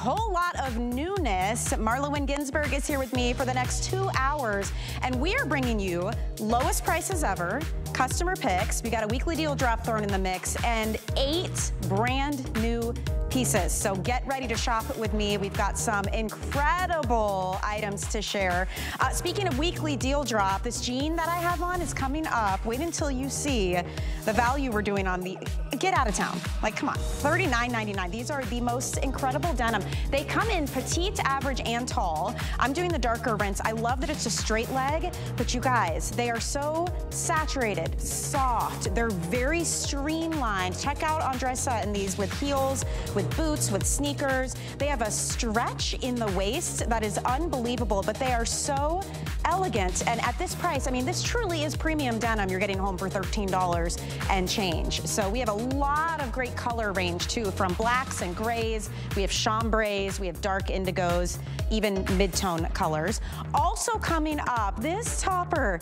Whole lot of newness. Marla Wynne Ginsberg is here with me for the next 2 hours, and we are bringing you lowest prices ever, customer picks. We got a weekly deal drop thrown in the mix, and 8 brand new pieces. So get ready to shop with me. We've got some incredible items to share. Speaking of weekly deal drop, this jean that I have on is coming up. Wait until you see the value we're doing on the get out of town. Like, come on, $39.99. These are the most incredible denim. They come in petite, average, and tall. I'm doing the darker rinse. I love that it's a straight leg, but you guys, they are so saturated, soft. They're very streamlined. Check out Andressa in these with heels, with boots, with sneakers. They have a stretch in the waist that is unbelievable, but they are so elegant. And at this price, I mean, this truly is premium denim you're getting home for $13 and change. So we have a lot of great color range too, from blacks and grays. We have chambres, we have dark indigos, even mid-tone colors. Also coming up, this topper.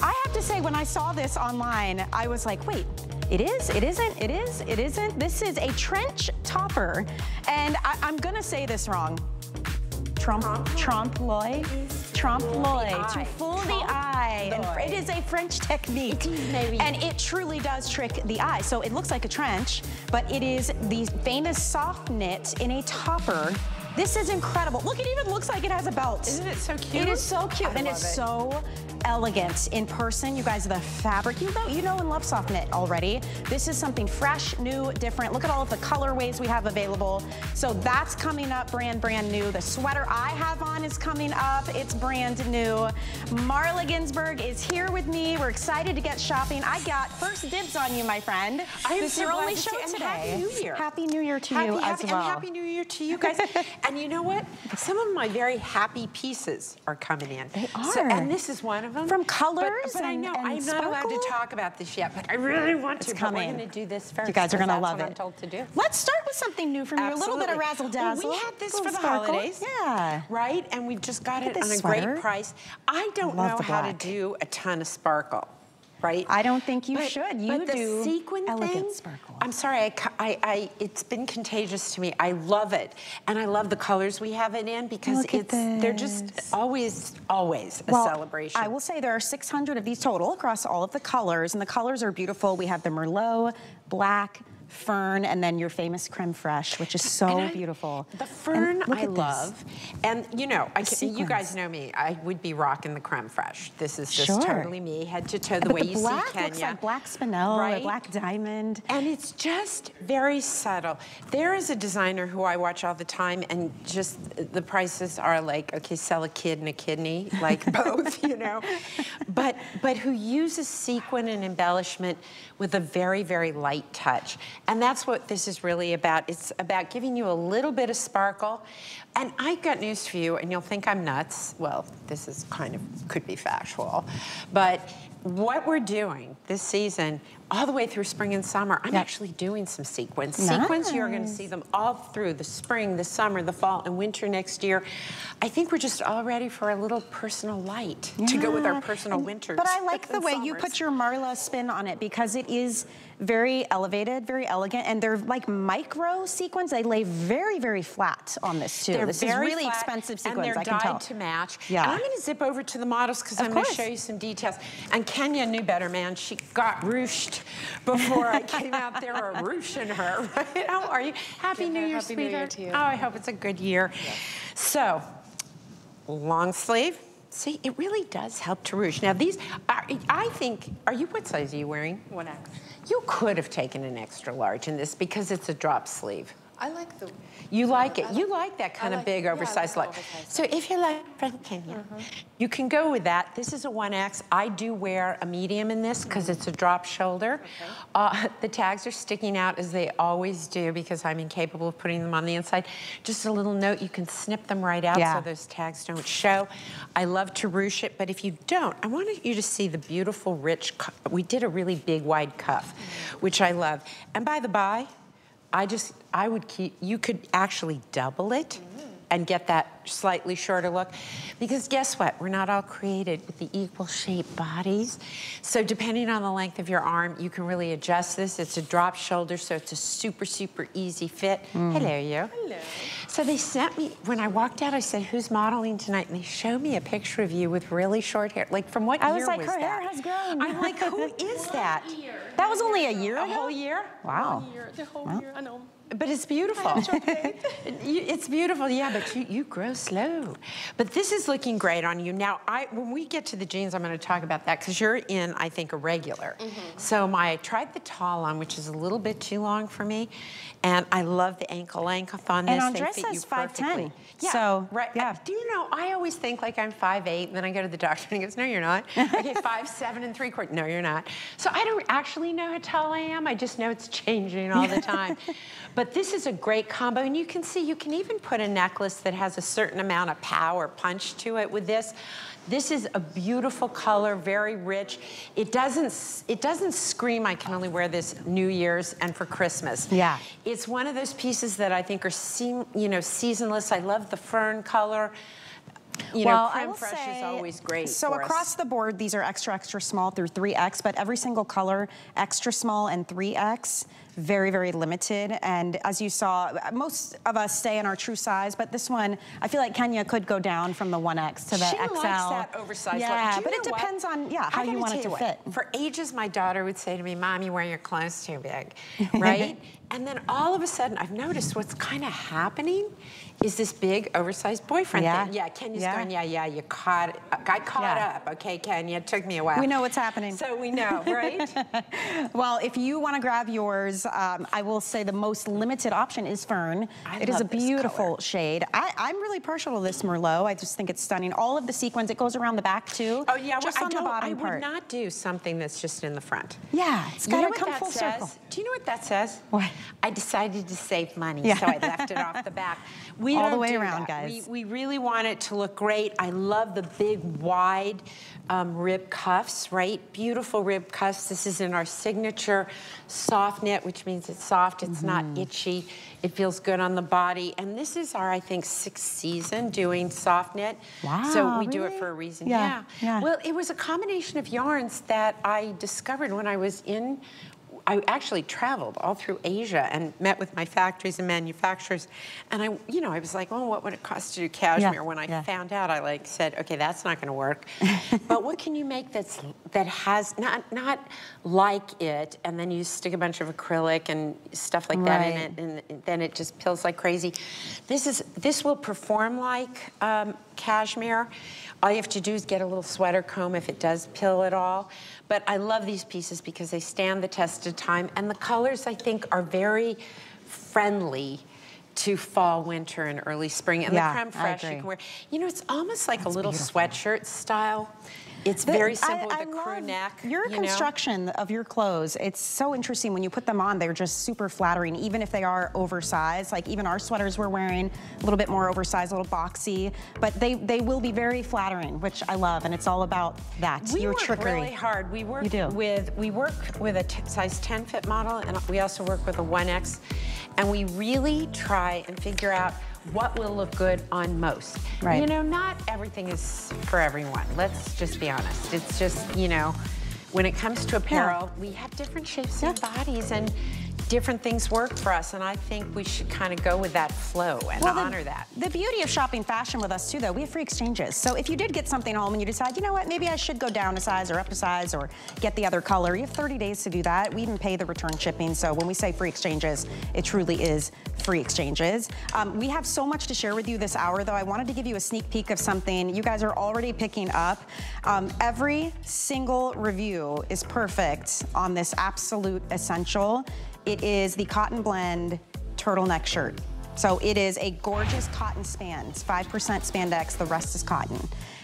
I have to say, when I saw this online, I was like, wait, it is, it isn't, it is, it isn't. This is a trench topper. And I'm gonna say this wrong. Trompe l'oeil. To fool the eye. And it is a French technique. And it truly does trick the eye. So it looks like a trench, but it is the famous soft knit in a topper. This is incredible. Look, it even looks like it has a belt. Isn't it so cute? It is so cute. And it's so elegant in person. You guys, the fabric, you know and love soft knit already. This is something fresh, new, different. Look at all of the colorways we have available. So that's coming up brand new. The sweater I have on is coming up. It's brand new. Marla Ginsberg is here with me. We're excited to get shopping. I got first dibs on you, my friend. This is your only show today. Happy New Year. Happy New Year to you as well. And Happy New Year to you guys. And you know what? Some of my very happy pieces are coming in. They are. So, and this is one of them. From Colors but I know, I'm not allowed to talk about this yet, but I really want to. But we're going to do this first. You guys are going to love it. I'm told to do. Let's start with something new from you. A little bit of razzle dazzle. Well, we had this for the holidays. Yeah. Right? And we just got it on a great price. I don't know how to do a ton of sparkle. Right? I don't think you should. You do sequin elegant sparkle. I'm sorry, it's been contagious to me. I love it, and I love the colors we have it in because they're just always a celebration. I will say there are 600 of these total across all of the colors, and the colors are beautiful. We have the Merlot, black, fern, and then your famous creme fraiche, which is so beautiful. The fern I love, and you know, you guys know me. I would be rocking the creme fraiche. This is just totally me, head to toe, the way you see Kenya. Black looks like black spinel, right? Black diamond, and it's just very subtle. There is a designer who I watch all the time, and just the prices are like, okay, sell a kid and a kidney, like both, you know. But who uses sequin and embellishment with a very, very light touch. And that's what this is really about. It's about giving you a little bit of sparkle. And I got news for you, and you'll think I'm nuts. Well, this is kind of, could be factual. But what we're doing this season, all the way through spring and summer, I'm actually doing some sequins. Nice. Sequins, you're gonna see them all through the spring, the summer, the fall, and winter next year. I think we're just all ready for a little personal light to go with our personal winters. But I like the way you put your Marla spin on it, because it is very elevated, very elegant, and they're like micro sequins. They lay very, very flat on this too. This is really expensive sequins, I can tell. And they're dyed to match. Yeah. And I'm gonna zip over to the models, because I'm gonna show you some details. And Kenya knew better, man. She got ruched before I came out there, or ruching her, right? How are you? Happy New Year, sweetheart. Happy New Year to you. Oh, I hope it's a good year. Yeah. So, long sleeve. See, it really does help to rouge. Now these, I think, what size are you wearing? 1X. You could have taken an extra large in this, because it's a drop sleeve. I like the... You like it. You like that kind of big oversized look. So if you're like Frank Kenya, you can go with that. This is a 1X. I do wear a medium in this, because it's a drop shoulder. The tags are sticking out as they always do, because I'm incapable of putting them on the inside. Just a little note, you can snip them right out so those tags don't show. I love to ruche it, but if you don't, I wanted you to see the beautiful rich... We did a really big wide cuff, which I love. And by the by, I would keep, you could actually double it and get that slightly shorter look. Because guess what? We're not all created with the equal shaped bodies. So depending on the length of your arm, you can really adjust this. It's a drop shoulder, so it's a super, super easy fit. Hello, you. Hello. So So they sent me, when I walked out, I said, who's modeling tonight? And they showed me a picture of you with really short hair. Like, from what year was that? I was like, her hair has grown. I'm like, who is that? That was only a year ago? A whole year? Wow. The whole year, I know. But it's beautiful. It's beautiful, yeah, but you grow slow. But this is looking great on you. Now, when we get to the jeans, I'm gonna talk about that, because you're in, I think, a regular. Mm-hmm. So I tried the tall on, which is a little bit too long for me, and I love the ankle length on this. And Andressa's 5'10". Yeah, so, right. Yeah. Do you know, I always think like I'm 5'8", and then I go to the doctor and he goes, no, you're not. Okay, 5'7" and 3/4". No, you're not. So I don't actually know how tall I am. I just know it's changing all the time. But this is a great combo, and you can see you can even put a necklace that has a certain amount of power punch to it with this. This is a beautiful color, very rich. It doesn't scream, I can only wear this New Year's and for Christmas. Yeah. It's one of those pieces that I think are seasonless. I love the fern color. You know, creme fraiche is always great. So across the board, these are extra, extra small through 3X, but every single color, extra small and 3X, very, very limited. And as you saw, most of us stay in our true size, but this one, I feel like Kenya could go down from the 1X to the XL. She likes that oversized. Yeah, but it depends on, yeah, how you want it to fit. For ages, my daughter would say to me, Mom, you wear your clothes too big, right? And then all of a sudden, I've noticed what's kind of happening is this big oversized boyfriend thing. Yeah, Kenya's going, yeah, you caught, I caught up. Okay, Kenya, it took me a while. We know what's happening. So we know, right? Well, if you want to grab yours, I will say the most limited option is fern. It is a beautiful shade. I'm really partial to this Merlot. I just think it's stunning. All of the sequins, it goes around the back too. Oh yeah, just on the bottom part. I would not do something that's just in the front. Yeah, it's got to come full circle. Do you know what that says? What? I decided to save money, so I left it off the back. All the way around, guys. We really want it to look great. I love the big, wide rib cuffs, right? Beautiful rib cuffs. This is in our signature soft knit, which means it's soft, it's not itchy. It feels good on the body. And this is our, I think, 6th season doing soft knit. Wow, so we do it for a reason, yeah. Well, it was a combination of yarns that I discovered when I was in, I actually traveled all through Asia and met with my factories and manufacturers, and I was like, well, what would it cost to do cashmere? When I found out, I like said, okay, that's not going to work. But what can you make that has not like it? And then you stick a bunch of acrylic and stuff like that in it, and then it just peels like crazy. This will perform like cashmere. All you have to do is get a little sweater comb if it does pill at all. But I love these pieces because they stand the test of time, and the colors, I think, are very friendly to fall, winter, and early spring. And the creme fraiche you can wear. You know, it's almost like a little sweatshirt style. It's very simple with a crew neck. Your construction of your clothes, it's so interesting. When you put them on, they're just super flattering, even if they are oversized. Like even our sweaters we're wearing, a little bit more oversized, a little boxy, but they will be very flattering, which I love, and it's all about that, your trickery. We work really hard. We work with a size 10 fit model, and we also work with a 1X, and we really try and figure out what will look good on most. Right. You know, not everything is for everyone. Let's just be honest. It's just, you know, when it comes to apparel, we have different shapes and bodies, and different things work for us, and I think we should kind of go with that flow and honor that. The beauty of shopping fashion with us too, though, we have free exchanges. So if you did get something home and you decide, you know what, maybe I should go down a size or up a size or get the other color, you have 30 days to do that. We even pay the return shipping. So when we say free exchanges, it truly is free exchanges. We have so much to share with you this hour, though. I wanted to give you a sneak peek of something you guys are already picking up. Every single review is perfect on this absolute essential. It is the cotton blend turtleneck shirt. So it is a gorgeous cotton span. It's 5% spandex, the rest is cotton.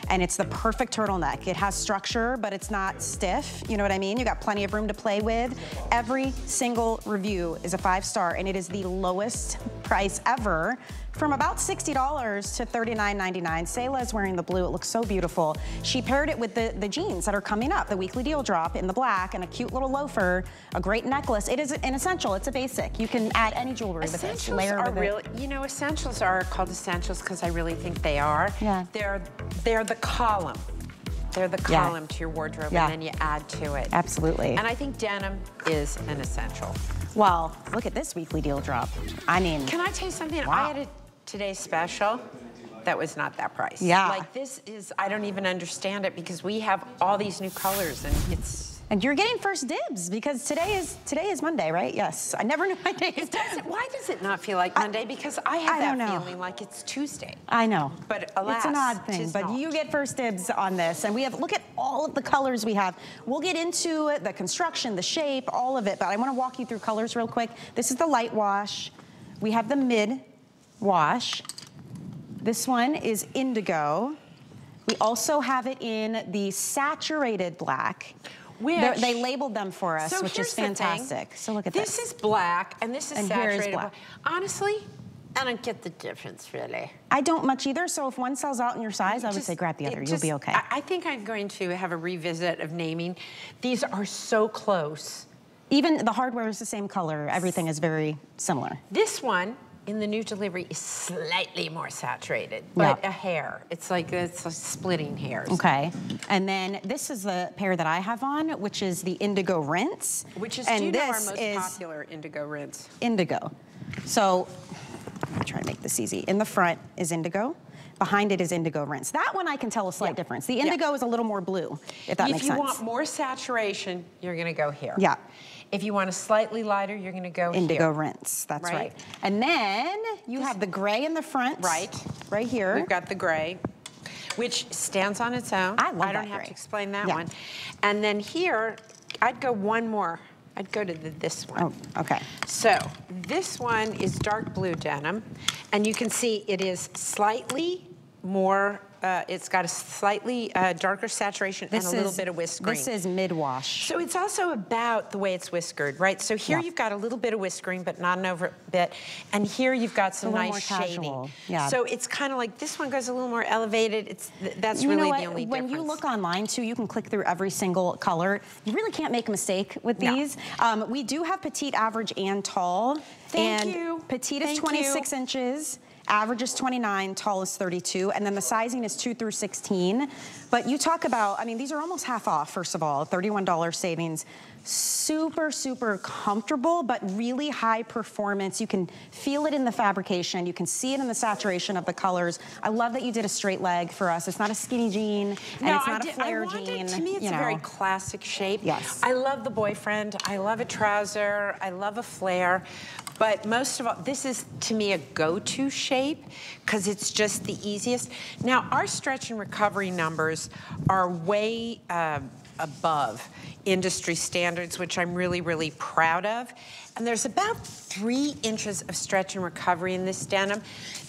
And it's the perfect turtleneck. It has structure, but it's not stiff. You know what I mean? You got plenty of room to play with. Every single review is a 5-star, and it is the lowest price ever, from about $60 to $39.99. Sayla is wearing the blue, it looks so beautiful. She paired it with the jeans that are coming up, the weekly deal drop in the black, and a cute little loafer, a great necklace. It is an essential, it's a basic. You can add any jewelry with it, layer with it. You know, essentials are called essentials because I really think they are. Yeah. They're the column. They're the column to your wardrobe, and then you add to it. Absolutely. And I think denim is an essential. Well, look at this weekly deal drop. I mean. Can I tell you something? Wow. I had a today's special, that was not that price. Yeah. Like this is, I don't even understand it because we have all these new colors and it's. And you're getting first dibs because today is Monday, right? Yes, I never knew my days. Why does it not feel like Monday? Because I have that feeling like it's Tuesday. I know. But alas, it's an odd thing, but you get first dibs on this. And we have, look at all of the colors we have. We'll get into it, the construction, the shape, all of it, but I wanna walk you through colors real quick. This is the light wash. We have the mid wash. This one is indigo. We also have it in the saturated black. Which, they labeled them for us, so which is fantastic. So look at this. This is black and this is and saturated here is black. Honestly, I don't get the difference really. I don't much either, so if one sells out in your size, I would say grab the other, you'll be okay. I think I'm going to have a revisit of naming. These are so close. Even the hardware is the same color, everything is very similar. This one, in the new delivery, is slightly more saturated, but a hair. It's like splitting hairs. Okay, and then this is the pair that I have on, which is the indigo rinse. Which is, do you know our most popular indigo rinse? Indigo. So, I'm trying to make this easy. In the front is indigo. Behind it is indigo rinse. That one I can tell a slight difference. The indigo is a little more blue, if that makes sense. If you want more saturation, you're gonna go here. Yeah. If you want a slightly lighter, you're gonna go indigo rinse, that's right. And then you have the gray in the front. Right. Right here. We've got the gray, which stands on its own. I love that. I don't have to explain that one. And then here, I'd go one more. I'd go to this one. Oh, okay. So this one is dark blue denim, and you can see it is slightly more, it's got a slightly darker saturation and a little bit of whiskering. This is mid-wash. So it's also about the way it's whiskered, right? So here you've got a little bit of whiskering, but not an over bit. And here you've got some nice shading. Yeah. So it's kind of like this one goes a little more elevated. It's that's you really the only difference. When you look online too, you can click through every single color. You really can't make a mistake with these. We do have petite, average, and tall. Thank you. Petite is 26 inches. Average is 29, tall is 32, and then the sizing is 2 through 16. But you talk about, I mean, these are almost half off, first of all, $31 savings. Super, super comfortable, but really high performance. You can feel it in the fabrication. You can see it in the saturation of the colors. I love that you did a straight leg for us. It's not a skinny jean, and it's not a flare jean. To me, it's a very classic shape. Yes. I love the boyfriend. I love a trouser. I love a flare. But most of all, this is, to me, a go-to shape because it's just the easiest. Now, our stretch and recovery numbers are way above industry standards, which I'm really, really proud of. And there's about 3 inches of stretch and recovery in this denim.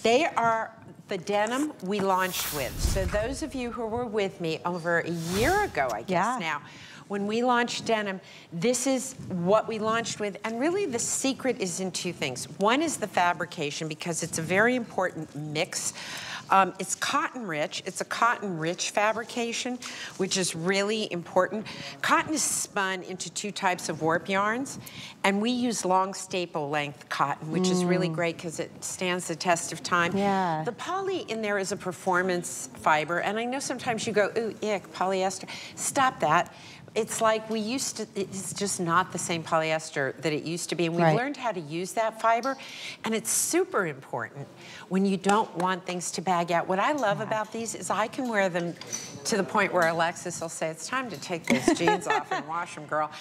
They are the denim we launched with. So those of you who were with me over a year ago, I guess now, when we launched denim, this is what we launched with. And really the secret is in two things. One is the fabrication, because it's a very important mix. It's cotton rich. It's a cotton rich fabrication, which is really important. Cotton is spun into two types of warp yarns, and we use long staple length cotton, which is really great because it stands the test of time. Yeah. The poly in there is a performance fiber, and I know sometimes you go, ooh, ick, polyester. Stop that. It's like we used to, it's just not the same polyester that it used to be. And we learned how to use that fiber. And it's super important when you don't want things to bag out. What I love about these is I can wear them to the point where Alexis will say, it's time to take those jeans off and wash them, girl.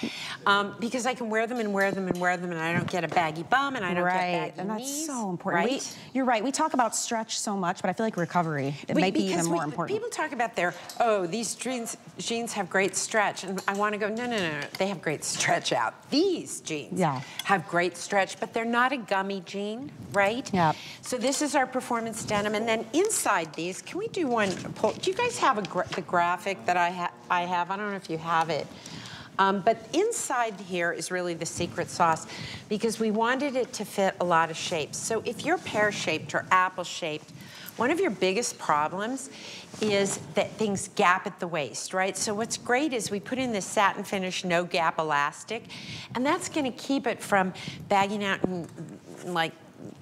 Because I can wear them and wear them and wear them, and I don't get a baggy bum and I don't get baggy and knees. That's so important. Right? You're right. We talk about stretch so much, but I feel like recovery, it might be even more important. People talk about their, oh, these jeans have great stretch. And I want to go, no, no, no, no, they have great stretch out. These jeans have great stretch, but they're not a gummy jean, right? Yeah. So this is our performance denim. And then inside these, can we do one poll? Do you guys have the graphic that I have? I don't know if you have it. But inside here is really the secret sauce, because we wanted it to fit a lot of shapes. So if you're pear-shaped or apple-shaped, one of your biggest problems is that things gap at the waist, right? So what's great is we put in this satin finish, no gap elastic, and that's gonna keep it from bagging out and like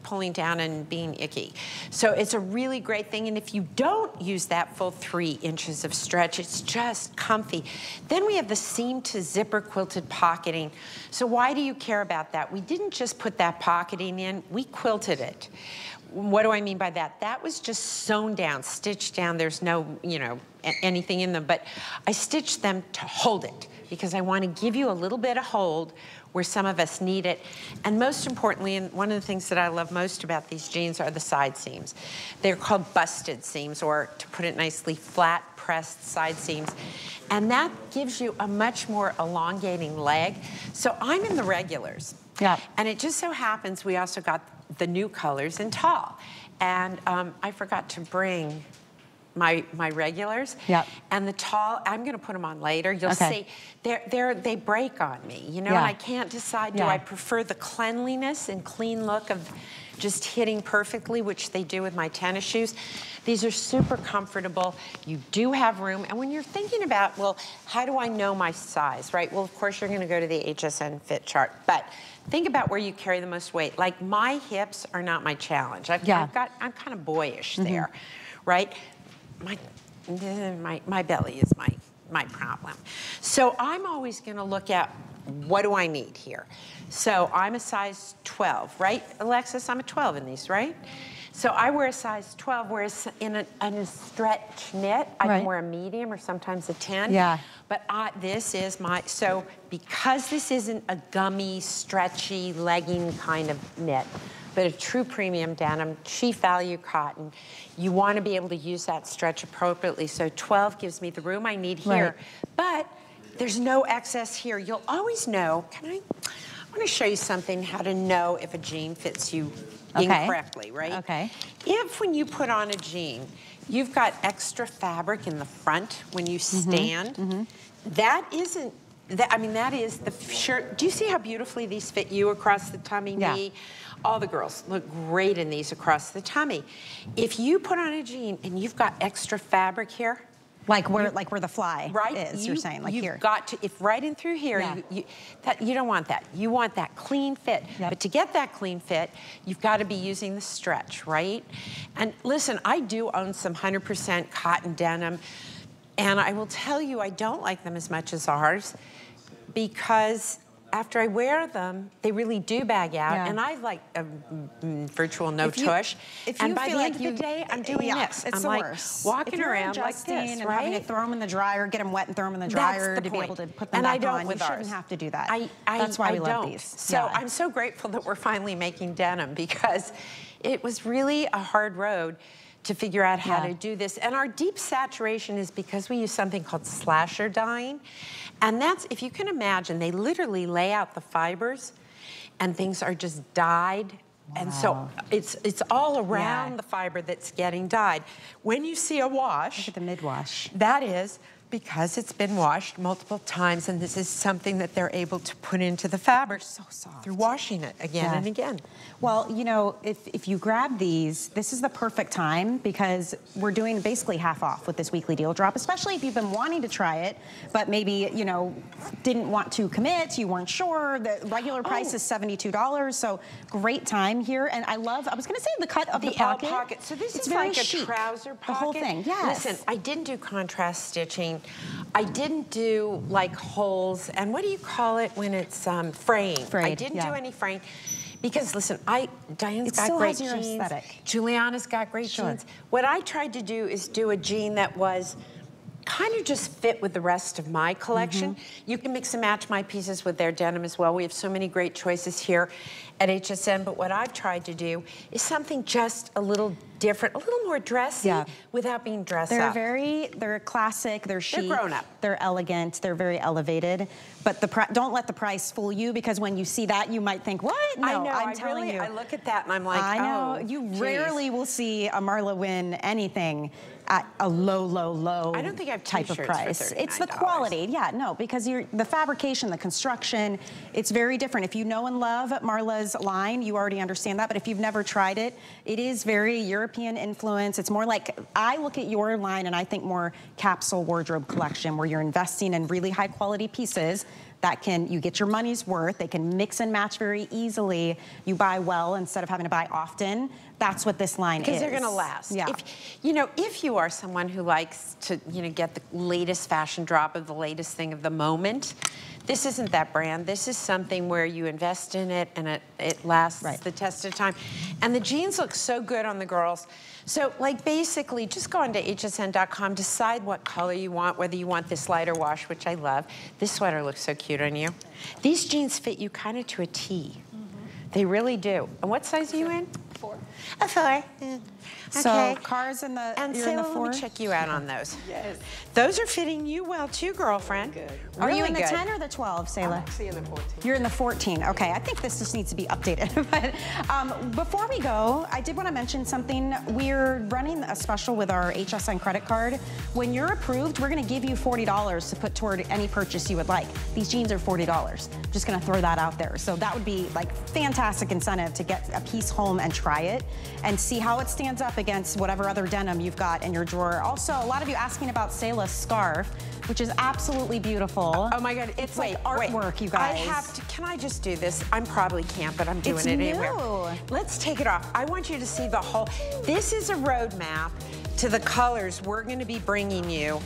pulling down and being icky. So it's a really great thing, and if you don't use that full 3 inches of stretch, it's just comfy. Then we have the seam to zipper quilted pocketing. So why do you care about that? We didn't just put that pocketing in, we quilted it. What do I mean by that? That was just sewn down, stitched down. There's no, you know, anything in them, but I stitched them to hold it because I want to give you a little bit of hold where some of us need it. And most importantly, and one of the things that I love most about these jeans are the side seams. They're called busted seams, or to put it nicely, flat pressed side seams. And that gives you a much more elongating leg. So I'm in the regulars. Yeah. And it just so happens we also got the new colors in tall. And I forgot to bring my regulars. Yep. And the tall, I'm gonna put them on later. You'll see, they break on me, you know, and I can't decide, do I prefer the cleanliness and clean look of just hitting perfectly, which they do with my tennis shoes. These are super comfortable. You do have room. And when you're thinking about, well, how do I know my size, right? Well, of course, you're gonna go to the HSN fit chart, but think about where you carry the most weight. Like my hips are not my challenge. I'm kind of boyish there, right? My belly is my problem. So I'm always gonna look at what do I need here. So I'm a size 12, right, Alexis? I'm a 12 in these, right? So I wear a size 12, whereas in a stretch knit, I can wear a medium or sometimes a 10. Yeah. But this is my, so because this isn't a gummy, stretchy, legging kind of knit, but a true premium denim, cheap value cotton, you want to be able to use that stretch appropriately. So 12 gives me the room I need here, but there's no excess here. You'll always know, I want to show you something, how to know if a jean fits you incorrectly, right? Okay. If when you put on a jean, you've got extra fabric in the front when you stand, that isn't, that is the shirt. Do you see how beautifully these fit you across the tummy, knee? All the girls look great in these across the tummy. If you put on a jean and you've got extra fabric here, Like where the fly is, you're saying, like here. You've got to, if right in through here, you don't want that. You want that clean fit. Yep. But to get that clean fit, you've got to be using the stretch, right? And listen, I do own some 100% cotton denim, and I will tell you I don't like them as much as ours because after I wear them, they really do bag out, and I like a virtual no-tush. And by the end of the day, I'm doing this. It's the worst. Walking around like this, right? Having to throw them in the dryer, get them wet and throw them in the dryer to be able to put them back on. You shouldn't have to do that. That's why we love these. So I'm so grateful that we're finally making denim because it was really a hard road to figure out how to do this. And our deep saturation is because we use something called slasher dyeing. And that's, if you can imagine, they literally lay out the fibers and things are just dyed. Wow. And so it's all around the fiber that's getting dyed. When you see a wash. Look at the mid-wash. That is because it's been washed multiple times and this is something that they're able to put into the fabric through washing it again and again. Well, you know, if you grab these, this is the perfect time because we're doing basically half off with this weekly deal drop, especially if you've been wanting to try it, but maybe, you know, didn't want to commit, you weren't sure. The regular price is $72, so great time here. And I love, I was gonna say the cut of the pocket. L pocket. So this is like chic. A trouser pocket. The whole thing, Listen, I didn't do contrast stitching. I didn't do like holes, and what do you call it when it's fraying? Frayed, I didn't do any fraying, because listen, Diane's got great jeans. It still has your aesthetic. Juliana's got great jeans. What I tried to do is do a jean that was kind of just fit with the rest of my collection. You can mix and match my pieces with their denim as well. We have so many great choices here at HSN, but what I've tried to do is something just a little different, a little more dressy without being dressed up. They're classic, they're chic. They're grown up. They're elegant, they're very elevated, but don't let the price fool you, because when you see that, you might think, what? No, I'm telling you. I look at that and I'm like, you rarely will see a Marla Wynne anything at a low I don't think I've type of price. It's the quality, because the fabrication, the construction, it's very different. If you know and love Marla's line, you already understand that, but if you've never tried it, it is very European influence. It's more like, I look at your line and I think more capsule wardrobe collection, where you're investing in really high quality pieces that can, you get your money's worth, they can mix and match very easily. You buy well instead of having to buy often. That's what this line is. Because they're gonna last. Yeah. If you are someone who likes to, get the latest fashion drop of the latest thing of the moment, this isn't that brand. This is something where you invest in it and it lasts the test of time. And the jeans look so good on the girls. So like basically just go onto hsn.com, decide what color you want, whether you want this lighter wash, which I love. This sweater looks so cute on you. These jeans fit you kind of to a T. Mm-hmm. They really do. And what size are you in? 4. A 4. Mm. So okay. Cars in the four. Let me check you out on those. Yes. Those are fitting you well too, girlfriend. Really good. Are you in the 10 or the 12, Sayla? I'm actually in the 14. You're in the 14. Okay, I think this just needs to be updated. But before we go, I did want to mention something. We're running a special with our HSN credit card. When you're approved, we're going to give you $40 to put toward any purchase you would like. These jeans are $40. I'm just going to throw that out there. So that would be like fantastic incentive to get a piece home and try it and see how it stands up against whatever other denim you've got in your drawer. Also, a lot of you asking about Sayla's scarf, which is absolutely beautiful. Oh my God, it's like artwork, you guys. I have to, can I just do this? I probably can't, but I'm doing it anyway. Let's take it off. I want you to see the whole, this is a roadmap to the colors we're gonna be bringing you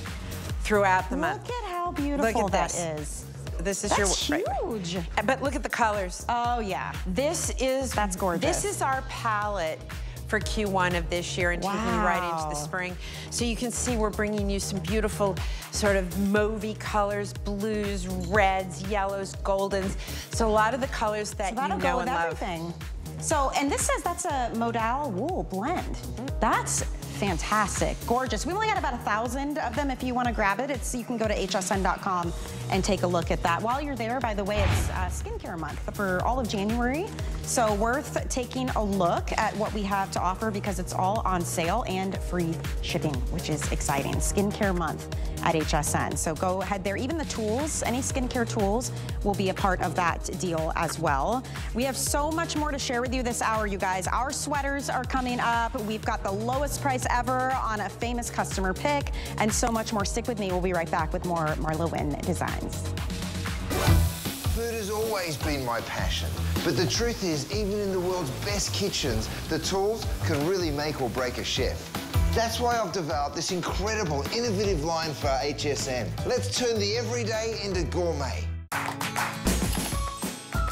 throughout the month. Look at how beautiful that is. This is huge. Right. But look at the colors. Oh yeah. That's gorgeous. This is our palette for Q1 of this year and taking you right into the spring. So you can see we're bringing you some beautiful sort of mauvey colors, blues, reds, yellows, goldens. So a lot of the colors that you know and love. So, and this says that's a modal wool blend. That's fantastic, gorgeous. We only got about 1,000 of them. If you want to grab it, you can go to hsn.com and take a look at that. While you're there, by the way, it's skincare month for all of January. So worth taking a look at what we have to offer because it's all on sale and free shipping, which is exciting. Skincare month at HSN. So go ahead there. Even the tools, any skincare tools will be a part of that deal as well. We have so much more to share with you this hour, you guys. Our sweaters are coming up. We've got the lowest price ever on a famous customer pick and so much more. Stick with me. We'll be right back with more Marla Wynne Designs. Food has always been my passion, but the truth is, even in the world's best kitchens, the tools can really make or break a chef. That's why I've developed this incredible, innovative line for HSN. Let's turn the everyday into gourmet.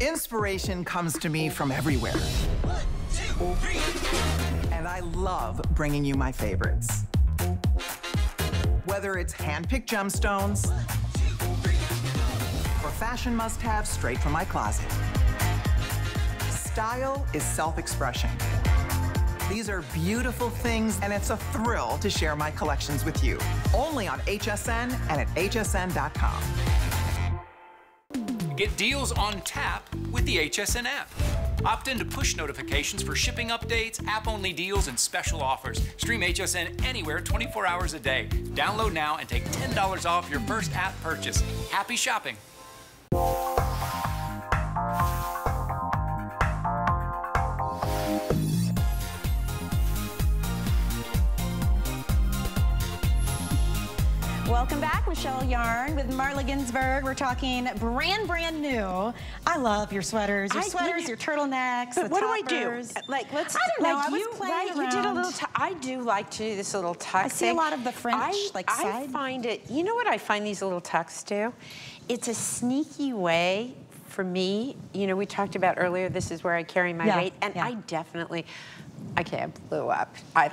Inspiration comes to me from everywhere. 1, 2, 3. And I love bringing you my favorites. Whether it's hand-picked gemstones or fashion must-haves straight from my closet. Style is self-expression. These are beautiful things, and it's a thrill to share my collections with you. Only on HSN and at hsn.com. Get deals on tap with the HSN app. Opt in to push notifications for shipping updates, app-only deals, and special offers. Stream HSN anywhere 24 hours a day. Download now and take $10 off your first app purchase. Happy shopping. Welcome back, Michelle Yarn with Marla Ginsberg. We're talking brand new. I love your sweaters, your turtlenecks. But the toppers. Do I do? Like, let's. I don't know. Like I was playing around. You did a little. I do like to do this little tuck. I see a lot of the French side. I find it. You know what I find these little tucks do? It's a sneaky way. For me, we talked about earlier, this is where I carry my weight, and I definitely I blew up. I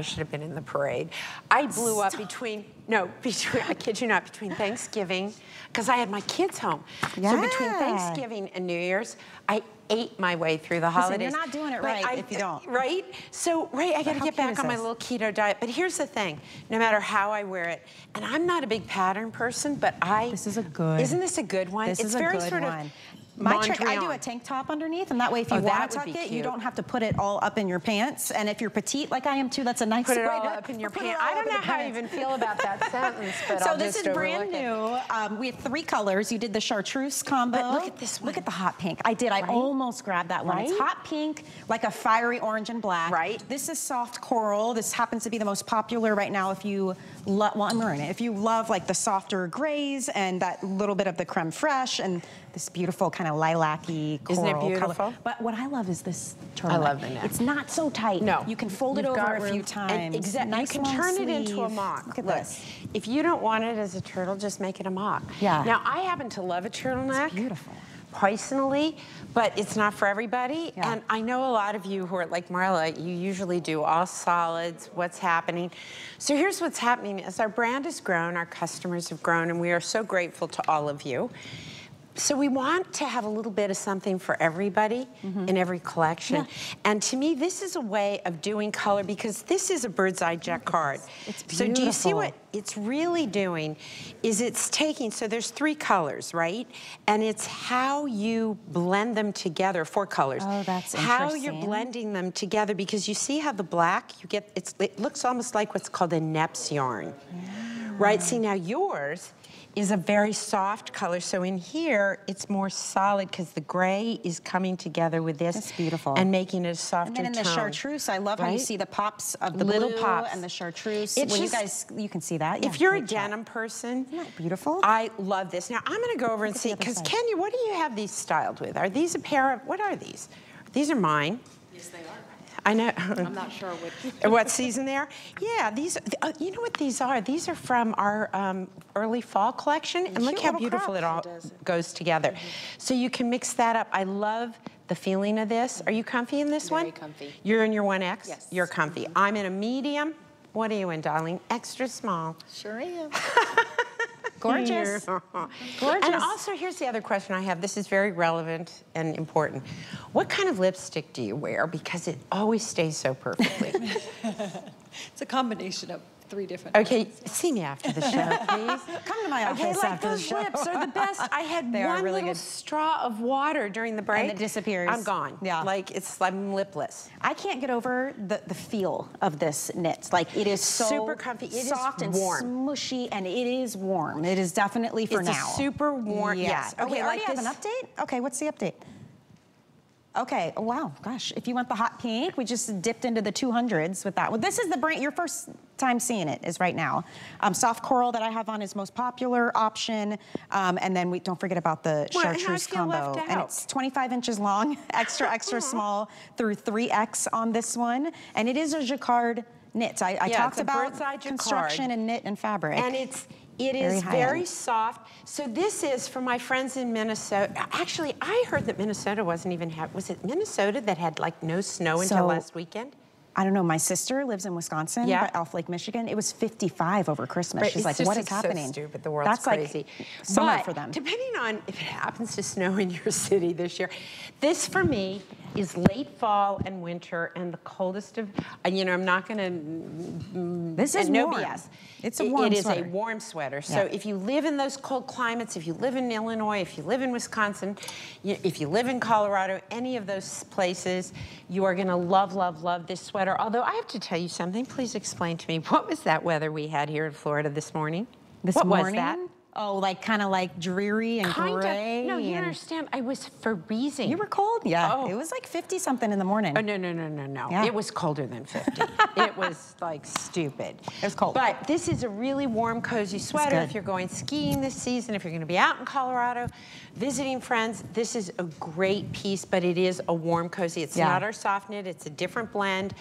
should have been in the parade. I blew up between, I kid you not, between Thanksgiving, because I had my kids home. Yeah. So between Thanksgiving and New Year's, I ate my way through the holidays. Listen, you're not doing it right if you don't. Right? So, I got to get back on my little keto diet. But here's the thing, no matter how I wear it, and I'm not a big pattern person, but I... This is a good... Isn't this a good one? This is a good one. My trick, I do a tank top underneath, and that way if you want to tuck it, you don't have to put it all up in your pants. And if you're petite, like I am too, that's a nice way to put it all up in your pants. I don't know how I even feel about that sentence, but so this is brand new. We have 3 colors. You did the chartreuse combo. But look at this one. Look at the hot pink. I did. I almost grabbed that one. It's hot pink, like a fiery orange and black. Right. This is soft coral. This happens to be the most popular right now if you love, well, I'm wearing it. If you love like the softer grays and that little bit of the creme fraiche and this beautiful kind of lilac-y coral. Isn't it beautiful? Color. But what I love is this turtleneck. I love the neck. It's not so tight. No. You can fold it over a few times. Exactly. Nice you can turn sleeve. It into a mock. Look at this. If you don't want it as a turtle, just make it a mock. Yeah. Now, I happen to love a turtleneck. It's beautiful. Personally, but it's not for everybody. Yeah. And I know a lot of you who are like Marla, you usually do all solids, what's happening. So here's what's happening. As our brand has grown, our customers have grown, and we are so grateful to all of you. So we want to have a little bit of something for everybody in every collection. Yeah. And to me, this is a way of doing color because this is a bird's eye jacquard. It's beautiful. So do you see what it's really doing is it's taking, so there's 3 colors, right? And it's how you blend them together, 4 colors. Oh, that's interesting. How you're blending them together because you see how the black, you get, it looks almost like what's called a Nep's yarn, right? See, now yours is a very soft color. So in here, it's more solid because the gray is coming together with this. That's beautiful. And making it a softer tone. And then in the chartreuse, I love how you see the pops of the little blue pops. And the chartreuse. It's you can see that. Yeah, if you're a denim person. Isn't that beautiful? I love this. Now I'm gonna go over and see, because Kenya, what do you have these styled with? Are these a pair of, what are these? These are mine. Yes, they are. I know. I'm not sure what season they are. Yeah, these. You know what these are? These are from our early fall collection, and look how beautiful it all goes together. So you can mix that up. I love the feeling of this. Are you comfy in this one? Very comfy. You're in your 1X. Yes. You're comfy. I'm in a medium. What are you in, darling? Extra small. Sure am. Gorgeous. Gorgeous. And also, here's the other question I have. This is very relevant and important. What kind of lipstick do you wear? Because it always stays so perfectly. It's a combination of 3 different ones. See me after the show, please. Come to my office after the show. Lips are the best. I had one really little straw of water during the break. And it disappears. I'm gone. Yeah. Like, I'm lipless. I can't get over the feel of this knit. Like, it is so super comfy. It is soft and smushy, and it is warm. It is definitely for now. It's super warm. Yes. Okay, I have an update? Okay, what's the update? Okay, oh, wow, gosh. If you want the hot pink, we just dipped into the 200s with that. Well, this is the brand, your first time seeing it is right now. Soft coral that I have on is most popular option. And then don't forget about the chartreuse combo. And it's 25 inches long, extra, extra small through 3X on this one. And it is a jacquard knit. I talked about construction and knit and fabric. And it is very soft. So this is for my friends in Minnesota. Actually, I heard that Minnesota wasn't even, was it Minnesota that had like no snow until last weekend? I don't know, my sister lives in Wisconsin, but Elf Lake, Michigan. It was 55 over Christmas. She's like, what is happening? So stupid, the world's crazy. Like summer for them. Depending on if it happens to snow in your city this year, this for me is late fall and winter and the coldest of, you know, I'm not gonna, this is warm. No BS. It's a warm sweater. It is a warm sweater. So if you live in those cold climates, if you live in Illinois, if you live in Wisconsin, if you live in Colorado, any of those places, you are gonna love, love, love this sweater. Although I have to tell you something, please explain to me, what was that weather we had here in Florida this morning? What was that? Oh, like kind of like dreary and gray. No, you understand, I was freezing. You were cold? Yeah, it was like 50 something in the morning. Oh, no, no, no, no, no. Yeah. It was colder than 50. It was like stupid. It was cold. But this is a really warm, cozy sweater if you're going skiing this season, if you're gonna be out in Colorado, visiting friends, this is a great piece, but it is a warm, cozy. It's not our soft knit, it's a different blend.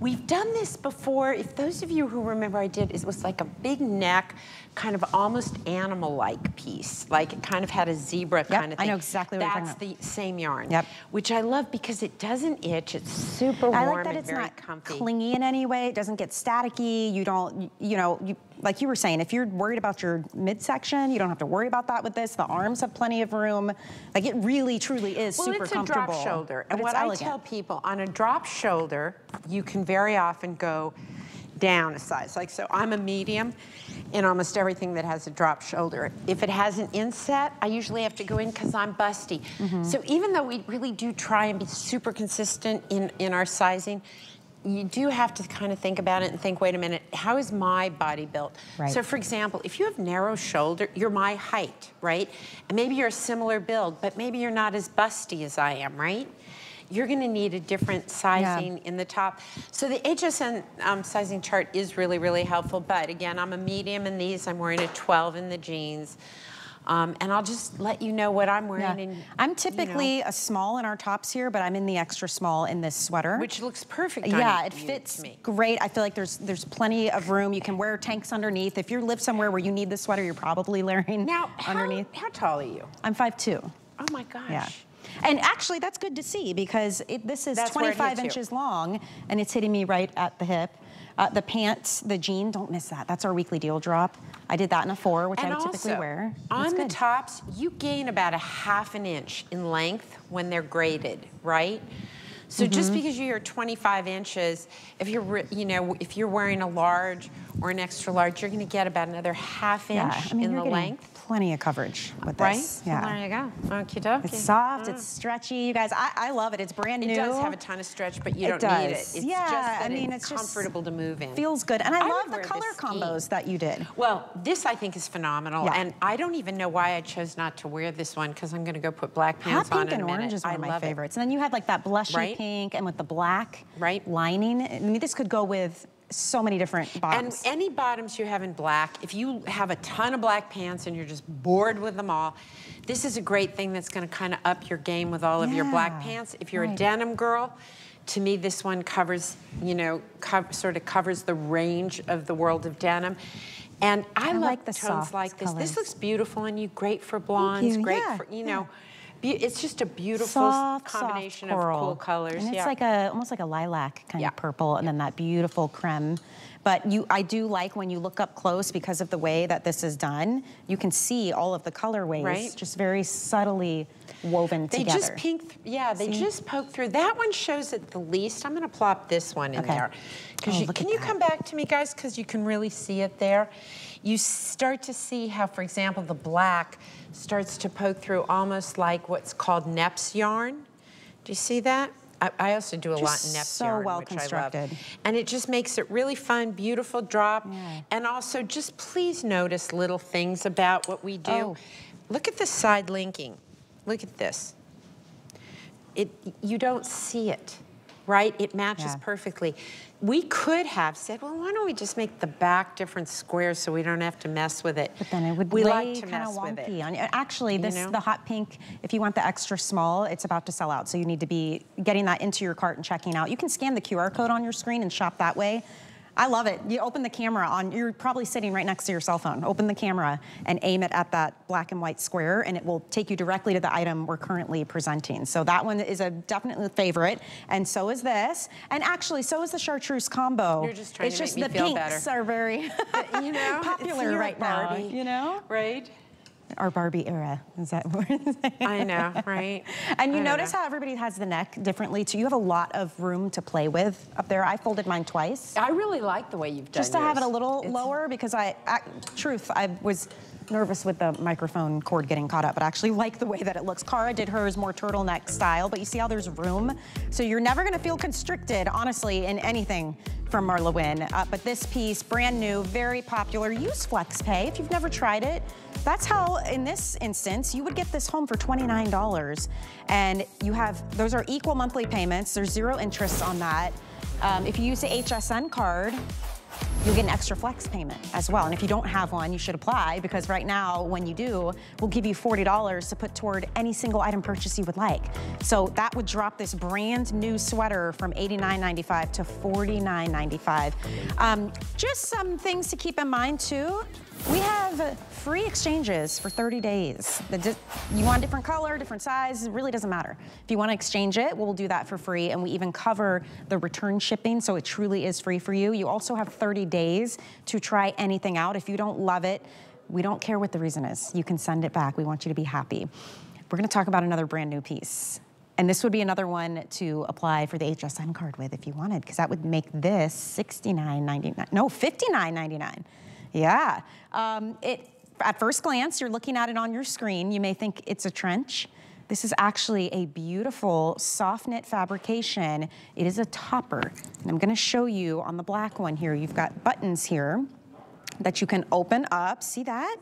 We've done this before. If those of you who remember I did, it was like a big neck, kind of almost animal. animal-like piece. Like it kind of had a zebra kind of thing. I know exactly what you're talking about. That's the same yarn. Yep. Which I love because it doesn't itch. It's super warm and very comfy. I like that it's not clingy in any way. It doesn't get staticky. You don't, you know, like you were saying, if you're worried about your midsection, you don't have to worry about that with this. The arms have plenty of room. Like it really, truly is super comfortable. Well, it's a drop shoulder. And what I tell people, on a drop shoulder, you can very often go down a size. Like, so I'm a medium in almost everything that has a drop shoulder. If it has an inset, I usually have to go in because I'm busty. Mm-hmm. So even though we really do try and be super consistent in our sizing, you do have to kind of think about it and think, wait a minute, how is my body built? Right. So for example, if you have narrow shoulder, you're my height, right? And maybe you're a similar build, but maybe you're not as busty as I am, right? You're gonna need a different sizing in the top. So the HSN sizing chart is really, really helpful, but again, I'm a medium in these, I'm wearing a 12 in the jeans. And I'll just let you know what I'm wearing. Yeah. And, I'm typically a small in our tops here, but I'm in the extra small in this sweater. Which looks perfect on you, it fits me. Great. I feel like there's plenty of room. You can wear tanks underneath. If you live somewhere where you need this sweater, you're probably layering underneath. How tall are you? I'm 5'2". Oh my gosh. Yeah. And actually, that's good to see because this is 25 inches long, and it's hitting me right at the hip. The pants, the jean, don't miss that. That's our weekly deal drop. I did that in a 4, which I would typically wear. On the tops, you gain about a half an inch in length when they're graded, right? So just because you're 25 inches, if you're, you know, if you're wearing a large or an extra large, you're going to get about another half inch in the length. Plenty of coverage with this. Right? Yeah. Well, there you go. Okie dokie. It's soft. It's stretchy. You guys, I love it. It's brand new. It does have a ton of stretch, but you don't need it. It's just it's comfortable to move in. Feels good. And I love the color combos that you did. Well, this I think is phenomenal. Yeah. And I don't even know why I chose not to wear this one because I'm going to go put black pants on in a minute. Pink and orange is one of my favorites. And then you had like that blushy pink and with the black lining. I mean, this could go with so many different bottoms. And any bottoms you have in black, if you have a ton of black pants and you're just bored with them all, this is a great thing that's gonna kind of up your game with all of your black pants. If you're a denim girl, to me this one covers, you know, sort of covers the range of the world of denim. And I like the tones like this. Colors. This looks beautiful on you, great for blondes, great for, you know, it's just a beautiful combination of cool colors. And it's like a, almost like a lilac kind of purple and then that beautiful creme. But I do like when you look up close because of the way that this is done, you can see all of the colorways just very subtly woven together. They just just poke through. That one shows it the least. I'm gonna plop this one in there. Can you come back to me, guys? Because you can really see it there. You start to see how, for example, the black starts to poke through almost like what's called Nep's yarn. Do you see that? I also do a lot in Nep's yarn, which constructed. I love. And it just makes it really fun, beautiful drop. Yeah. And also just please notice little things about what we do. Oh. Look at the side linking. Look at this. You don't see it, right? It matches perfectly. We could have said, well, why don't we just make the back different squares so we don't have to mess with it. But then it would lay kind of wonky on you. Actually, this the hot pink, if you want the extra small, it's about to sell out. So you need to be getting that into your cart and checking out. You can scan the QR code on your screen and shop that way. I love it. You open the camera on, you're probably sitting right next to your cell phone. Open the camera and aim it at that black and white square and it will take you directly to the item we're currently presenting. So that one is a definitely favorite and so is this. And actually, so is the chartreuse combo. You're just trying to make me feel better. It's just the pinks are very popular right now, you know? Right? Our Barbie era, is that what we're saying? I know, right? And you notice how everybody has the neck differently too. You have a lot of room to play with up there. I folded mine twice. I really like the way you've done Just to have it a little lower because I was nervous with the microphone cord getting caught up, but I actually like the way that it looks. Kara did hers more turtleneck style, but you see how there's room? So you're never gonna feel constricted, honestly, in anything from Marla Wynne. But this piece, brand new, very popular. Use FlexPay if you've never tried it. That's how, in this instance, you would get this home for $29. And you have, those are equal monthly payments. There's zero interest on that. If you use the HSN card, you'll get an extra flex payment as well. And if you don't have one, you should apply because right now, when you do, we'll give you $40 to put toward any single item purchase you would like. So that would drop this brand new sweater from $89.95 to $49.95. Just some things to keep in mind too. We have free exchanges for 30 days. You want a different color, different size, it really doesn't matter. If you want to exchange it, we'll do that for free, and we even cover the return shipping, so it truly is free for you. You also have 30 days to try anything out. If you don't love it, we don't care what the reason is. You can send it back. We want you to be happy. We're going to talk about another brand new piece. And this would be another one to apply for the HSN card with if you wanted, because that would make this $69.99. No, $59.99. Yeah. At first glance, you're looking at it on your screen. You may think it's a trench. This is actually a beautiful soft knit fabrication. It is a topper. And I'm going to show you on the black one here. You've got buttons here that you can open up. See that?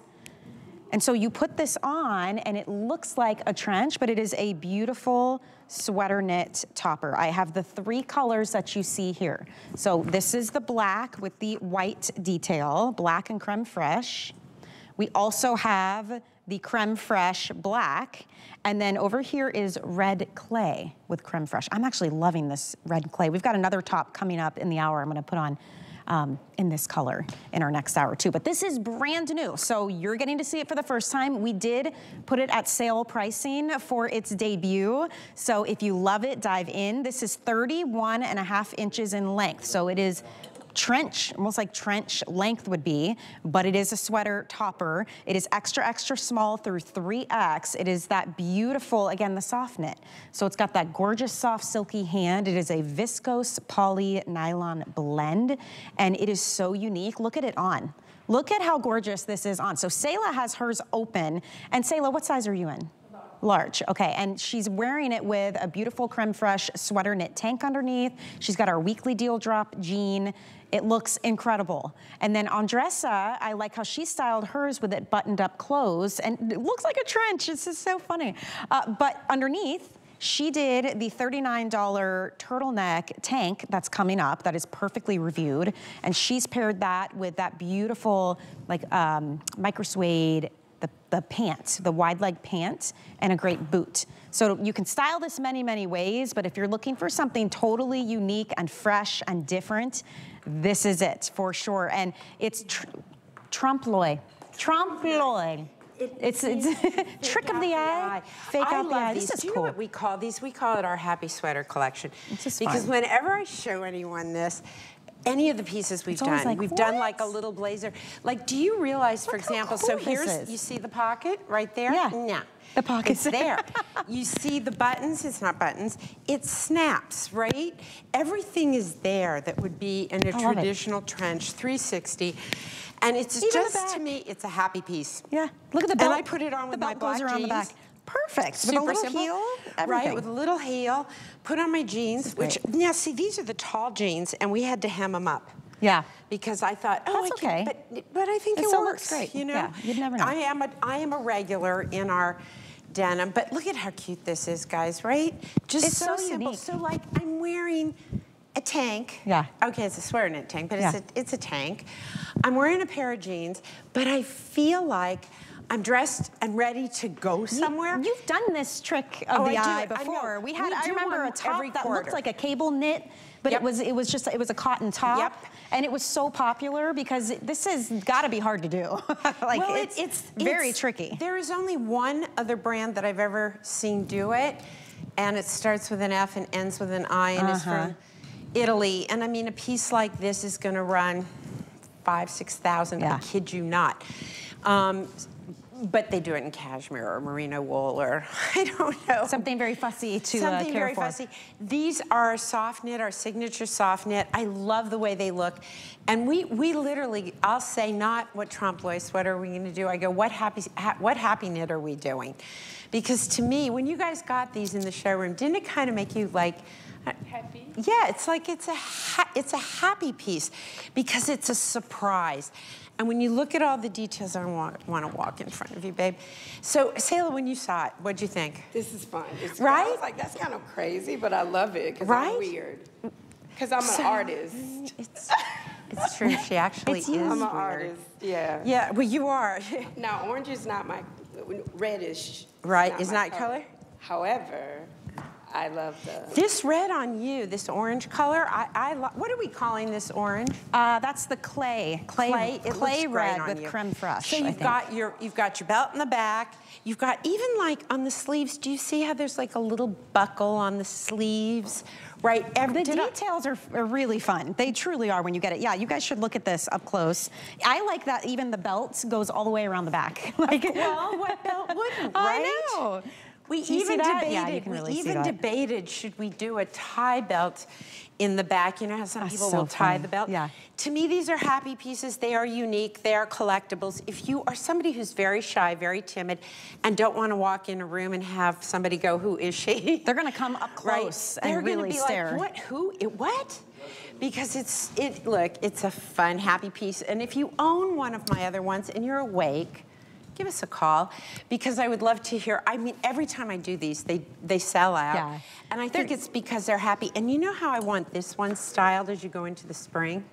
And so you put this on and it looks like a trench, but it is a beautiful sweater knit topper. I have the three colors that you see here. So this is the black with the white detail, black and creme fraiche. We also have the creme fraiche black. And then over here is red clay with creme fraiche. I'm actually loving this red clay. We've got another top coming up in the hour I'm gonna put on in this color in our next hour too. But this is brand new, so you're getting to see it for the first time. We did put it at sale pricing for its debut. So if you love it, dive in. This is 31.5 inches in length. So it is trench, almost like trench length would be, but it is a sweater topper. It is extra, extra small through 3X. It is that beautiful, again, the soft knit. So it's got that gorgeous soft silky hand. It is a viscose poly nylon blend, and it is so unique. Look at it on. Look at how gorgeous this is on. So Sayla has hers open, and Sayla, what size are you in? Large, okay, and she's wearing it with a beautiful creme fraiche sweater knit tank underneath. She's got our weekly deal drop jean. It looks incredible. And then Andressa, I like how she styled hers with it buttoned up closed, and it looks like a trench. This is so funny. But underneath, she did the $39 turtleneck tank that's coming up that is perfectly reviewed, and she's paired that with that beautiful like micro suede, the pant, the wide leg pant, and a great boot. So you can style this many, many ways, but if you're looking for something totally unique and fresh and different, this is it for sure. And it's trompe l'oeil. Trompe l'oeil. It's trick of the eye, fake out the eye. This is cool. Do you know what we call these? We call it our happy sweater collection. Because whenever I show anyone this, any of the pieces we've done, like, we've done like a little blazer. Like, do you realize, for example, so here's, you see the pocket right there? Yeah. No. The pocket's there. You see the buttons, it's not buttons, it snaps, right? Everything is there that would be in a traditional trench, 360. And it's just, to me, it's a happy piece. Yeah, look at the belt. And I put it on with my black jeans. The belt goes around the back. Perfect. Super with a little heel, right? With a little heel, put on my jeans, which, now see, these are the tall jeans, and we had to hem them up. Yeah. Because I thought, oh, that's okay. But I think it still works, great. You know? Yeah, you'd never know. I am a regular in our denim, but look at how cute this is, guys, right? Just it's so simple. Unique. So, like, I'm wearing a tank. Yeah. Okay, it's a sweater knit tank, but it's a tank. I'm wearing a pair of jeans, but I feel like I'm dressed and ready to go somewhere. You've done this trick of the eye before. We had, I remember a top that looked like a cable knit, but it was a cotton top. Yep. And it was so popular because this has got to be hard to do. Like, well, it's very tricky. There is only one other brand that I've ever seen do it, and it starts with an F and ends with an I, and is from Italy. And I mean, a piece like this is going to run 5,000 to 6,000. I kid you not. But they do it in cashmere or merino wool or I don't know. Something very fussy to care for. Something very fussy. These are soft knit, our signature soft knit. I love the way they look. And we literally, I'll say, not what trompe l'oeil sweater are we going to do? I go, what happy knit are we doing? Because to me, when you guys got these in the showroom, didn't it kind of make you like, happy? Yeah, it's like it's a happy piece because it's a surprise. And when you look at all the details, I want to walk in front of you, babe. So, Sayla, when you saw it, what'd you think? This is fun. It's cool. Right? I was like, that's kind of crazy, but I love it because I'm weird. Because I'm an artist. It's true. She actually is. I'm an artist. Yeah. Yeah. Well, you are. No, orange is not my reddish. Right? It's not color. However, I love the... This red on you, this orange color, I love... What are we calling this orange? That's the clay. Clay red with creme fraiche. So you've got your belt in the back. You've got even like on the sleeves, do you see how there's like a little buckle on the sleeves? Right, the details are really fun. They truly are when you get it. Yeah, you guys should look at this up close. I like that even the belt goes all the way around the back. Like, well, what belt wouldn't, right? I know. We even debated, should we do a tie belt in the back? You know how some people will tie the belt? Yeah. To me, these are happy pieces. They are unique. They are collectibles. If you are somebody who's very shy, very timid, and don't want to walk in a room and have somebody go, who is she? They're going to come up close and really stare. They're going to be like, what? Because it's a fun, happy piece. And if you own one of my other ones and you're awake, give us a call, because I would love to hear. I mean, every time I do these, they sell out. Yeah. And I think it's because they're happy. And you know how I want this one styled as you go into the spring?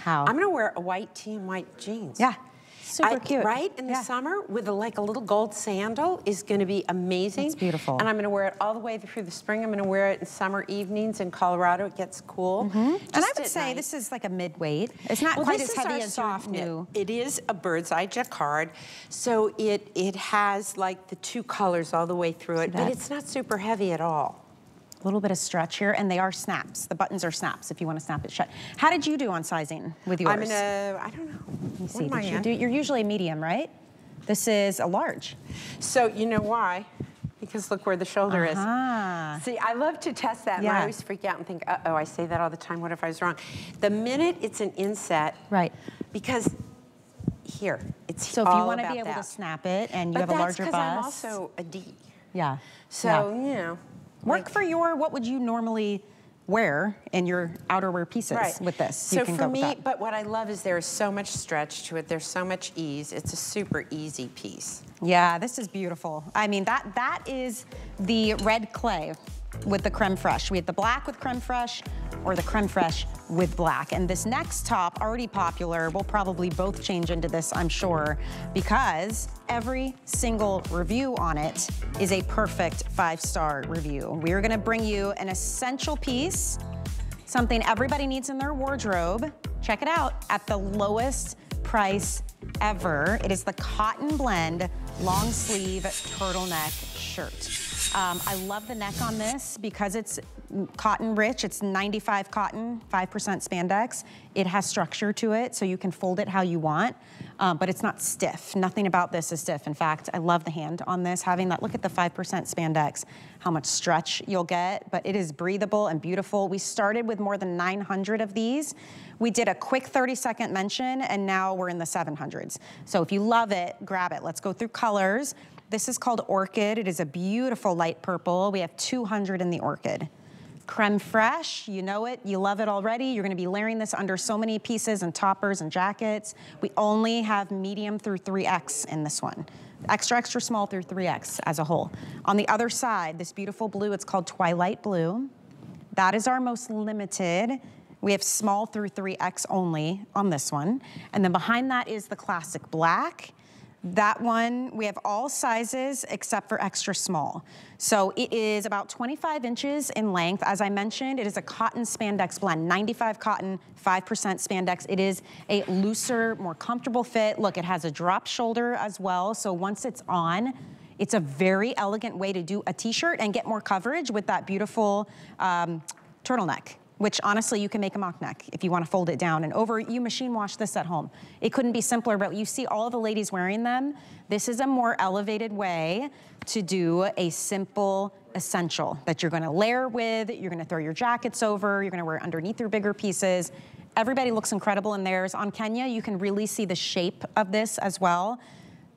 How? I'm going to wear a white tee and white jeans. Yeah. Super cute. Right? In the summer with like a little gold sandal is going to be amazing. It's beautiful. And I'm going to wear it all the way through the spring. I'm going to wear it in summer evenings in Colorado. It gets cool. Mm-hmm. And I would say this is like a mid-weight. It's not quite as heavy as soft new. It is a bird's eye jacquard. So it has like the two colors all the way through it. But it's not super heavy at all. A little bit of stretch here, and they are snaps. The buttons are snaps if you want to snap it shut. How did you do on sizing with yours? I don't know. Let me see. Did you do, you're usually a medium, right? This is a large. So you know why? Because look where the shoulder is. See, I love to test that, and I always freak out and think, uh-oh, I say that all the time. What if I was wrong? The minute it's an inset, right? Because here, it's so if you want to be able to snap it, and you have a larger bust. But that's because I'm also a D. Yeah. So you know. Work for your, what would you normally wear in your outerwear pieces with this? So for me, but what I love is there is so much stretch to it. There's so much ease. It's a super easy piece. Yeah, this is beautiful. I mean, that is the red clay with the creme fraiche. We had the black with creme fraiche or the creme fraiche with black. And this next top, already popular, we'll probably both change into this, I'm sure, because every single review on it is a perfect 5-star review. We are gonna bring you an essential piece, something everybody needs in their wardrobe. Check it out, at the lowest price ever. It is the cotton blend, long sleeve turtleneck shirt. I love the neck on this because it's cotton rich. It's 95 cotton, 5% spandex. It has structure to it, so you can fold it how you want, but it's not stiff. Nothing about this is stiff. In fact, I love the hand on this, having that. Look at the 5% spandex, how much stretch you'll get, but it is breathable and beautiful. We started with more than 900 of these. We did a quick 30-second mention, and now we're in the 700s. So if you love it, grab it. Let's go through colors. This is called Orchid. It is a beautiful light purple. We have 200 in the Orchid. Creme fraiche, you know it, you love it already. You're gonna be layering this under so many pieces and toppers and jackets. We only have medium through 3X in this one. Extra, extra small through 3X as a whole. On the other side, this beautiful blue, it's called Twilight Blue. That is our most limited. We have small through 3X only on this one. And then behind that is the classic black. That one, we have all sizes except for extra small. So it is about 25 inches in length. As I mentioned, it is a cotton spandex blend, 95 cotton, 5% spandex. It is a looser, more comfortable fit. Look, it has a drop shoulder as well. So once it's on, it's a very elegant way to do a t-shirt and get more coverage with that beautiful turtleneck, which honestly you can make a mock neck if you want to fold it down and over. You machine wash this at home. It couldn't be simpler, but you see all the ladies wearing them. This is a more elevated way to do a simple essential that you're going to layer with, you're going to throw your jackets over, you're going to wear underneath your bigger pieces. Everybody looks incredible in theirs. On Kenya, you can really see the shape of this as well.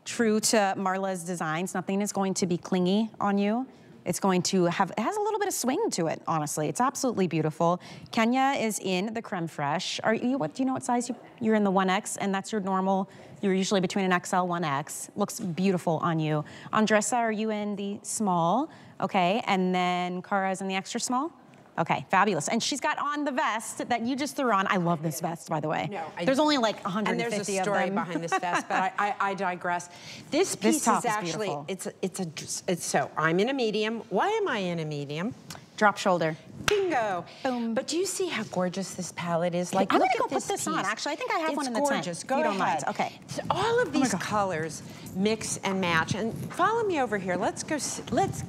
True to Marla's designs, nothing is going to be clingy on you. It's going to have, it has a little bit of swing to it, honestly. It's absolutely beautiful. Kenya is in the creme fraiche. Are you, do you know what size you're in? The 1X, and that's your normal, you're usually between an XL, 1X. Looks beautiful on you. Andressa, are you in the small? Okay, and then Kara's in the extra small? Okay, fabulous. And she's got on the vest that you just threw on. I love this vest, by the way. No, there's only like 150 of them. And there's a story behind this vest, but I digress. This piece is actually, it's so I'm in a medium. Why am I in a medium? Drop shoulder. Bingo. Boom. But do you see how gorgeous this palette is? Like, I'm gonna go put this on. Actually, I think I have one in the tent. It's gorgeous. Go ahead. Okay. So all of these colors mix and match. And follow me over here. Let's go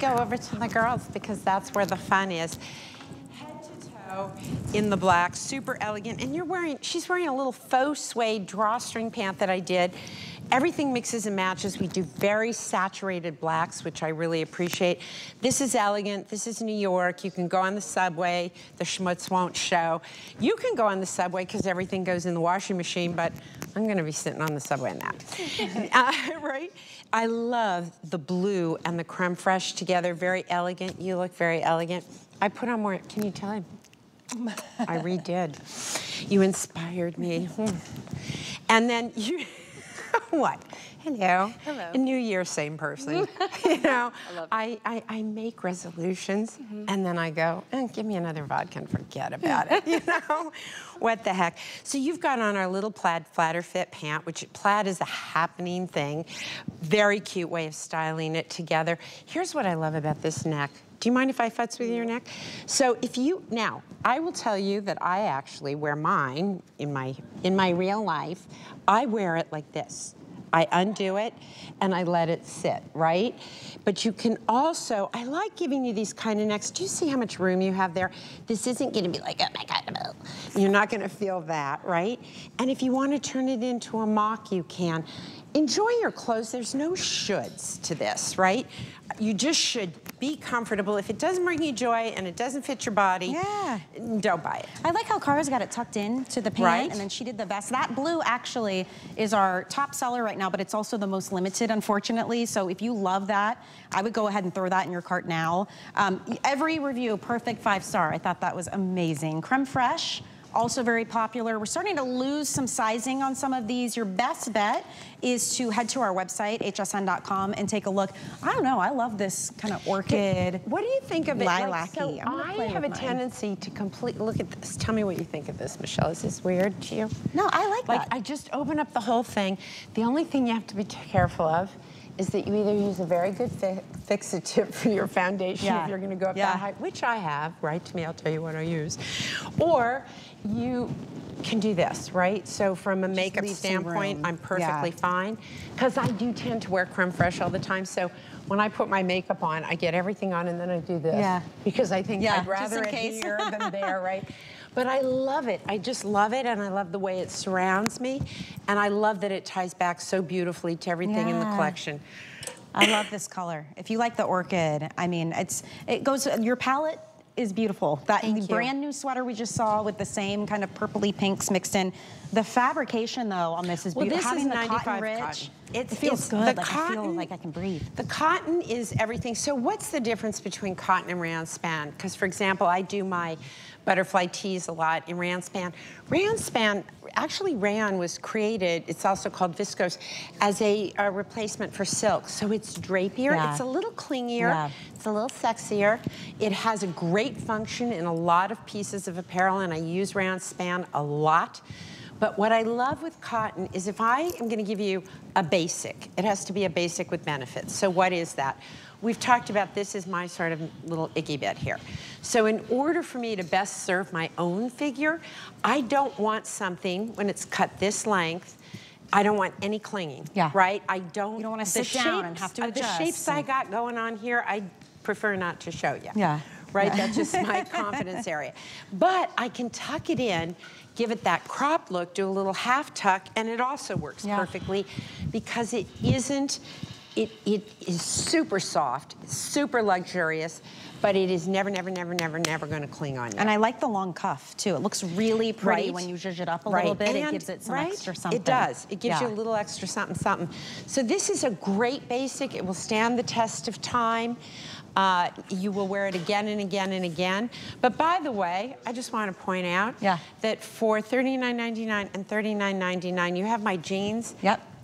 over to the girls because that's where the fun is. In the black, super elegant, and you're wearing, she's wearing a little faux suede drawstring pant that I did. Everything mixes and matches. We do very saturated blacks, which I really appreciate. This is elegant, this is New York. You can go on the subway, the schmutz won't show. You can go on the subway because everything goes in the washing machine, but I'm gonna be sitting on the subway in that. Right? I love the blue and the creme fraiche together, very elegant. You look very elegant. I put on more, can you tell him? I redid. You inspired me. And then you, what? Hello. Hello. New year, same person. You know, I make resolutions and then I go, give me another vodka and forget about it. You know, what the heck? So you've got on our little plaid flatter fit pant, which plaid is a happening thing. Very cute way of styling it together. Here's what I love about this neck. Do you mind if I futz with your neck? So if you, now, I will tell you that I actually wear mine in my real life. I wear it like this. I undo it and I let it sit, right? But you can also, I like giving you these kind of necks. Do you see how much room you have there? This isn't gonna be like, oh my God, you're not gonna feel that, right? And if you wanna turn it into a mock, you can. Enjoy your clothes, there's no shoulds to this, right? You just should be comfortable. If it doesn't bring you joy and it doesn't fit your body, don't buy it. I like how Kara's got it tucked in to the pant, right? And then she did the vest. That blue actually is our top seller right now, but it's also the most limited, unfortunately. So if you love that, I would go ahead and throw that in your cart now. Every review, perfect 5-star. I thought that was amazing. Creme fraiche. Also very popular. We're starting to lose some sizing on some of these. Your best bet is to head to our website, hsn.com, and take a look. I don't know, I love this kind of orchid. What do you think of it? Lilac-y. So I have a tendency to completely, look at this. Tell me what you think of this, Michelle. Is this weird to you? No, I like that. I just open up the whole thing. The only thing you have to be careful of is that you either use a very good fixative for your foundation if you're gonna go up that high, which I have, write to me, I'll tell you what I use. Or you can do this, right? So from a makeup standpoint, I'm perfectly fine, because I do tend to wear creme fraiche all the time, so when I put my makeup on, I get everything on and then I do this, because I think I'd rather it here than there, right? But I love it. I just love it, and I love the way it surrounds me, and I love that it ties back so beautifully to everything in the collection. I love this color. If you like the orchid, I mean, it goes, your palette is beautiful. That brand new sweater we just saw with the same kind of purpley pinks mixed in. The fabrication, though, on this is beautiful. Well, this is 95 cotton. It feels good. Like I feel like I can breathe. The cotton is everything. So what's the difference between cotton and ranspan? Because, for example, I do my butterfly tees a lot in ranspan. Ranspan, actually ran was created, it's also called viscose, as a replacement for silk. So it's drapier, it's a little clingier, it's a little sexier. It has a great function in a lot of pieces of apparel, and I use ranspan a lot. But what I love with cotton is if I am gonna give you a basic, it has to be a basic with benefits. So what is that? We've talked about this is my sort of little icky bit here. So in order for me to best serve my own figure, I don't want something when it's cut this length, I don't want any clinging, right? You don't wanna sit down and have to adjust. The shapes I got going on here, I prefer not to show you. Right, that's just my confidence area. But I can tuck it in, give it that crop look, do a little half tuck, and it also works perfectly because it isn't, it is super soft, super luxurious, but it is never, never, never, never, never gonna cling on you. And I like the long cuff too. It looks really pretty when you zhuzh it up a little bit. And it gives it some extra something. It does. It gives you a little extra something, something. So this is a great basic. It will stand the test of time. You will wear it again and again and again. But by the way, I just want to point out that for $39.99 and $39.99, you have my jeans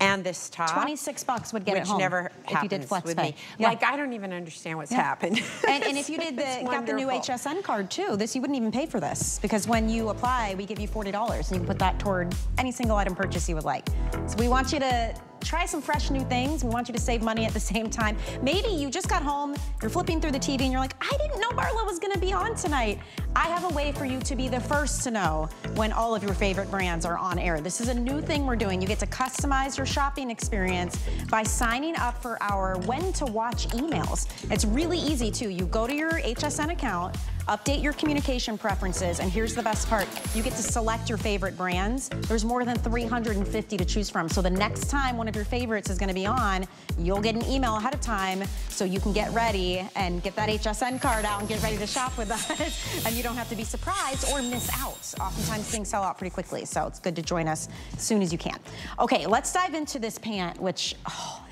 and this top. 26 bucks would get it home. Which never happens if you did flex with me. Yeah. Like, I don't even understand what's happened. And if you did got the new HSN card too, you wouldn't even pay for this, because when you apply, we give you $40 and you can put that toward any single item purchase you would like. So we want you to Try some fresh new things. We want you to save money at the same time. Maybe you just got home, you're flipping through the TV and you're like, I didn't know Marla was gonna be on tonight. I have a way for you to be the first to know when all of your favorite brands are on air. This is a new thing we're doing. You get to customize your shopping experience by signing up for our when to watch emails. It's really easy too. You go to your HSN account, update your communication preferences, and here's the best part. You get to select your favorite brands. There's more than 350 to choose from. So the next time one of your favorites is gonna be on, you'll get an email ahead of time so you can get ready and get that HSN card out and get ready to shop with us. And you don't have to be surprised or miss out. Oftentimes things sell out pretty quickly, so it's good to join us as soon as you can. Okay, let's dive into this pant, which, oh,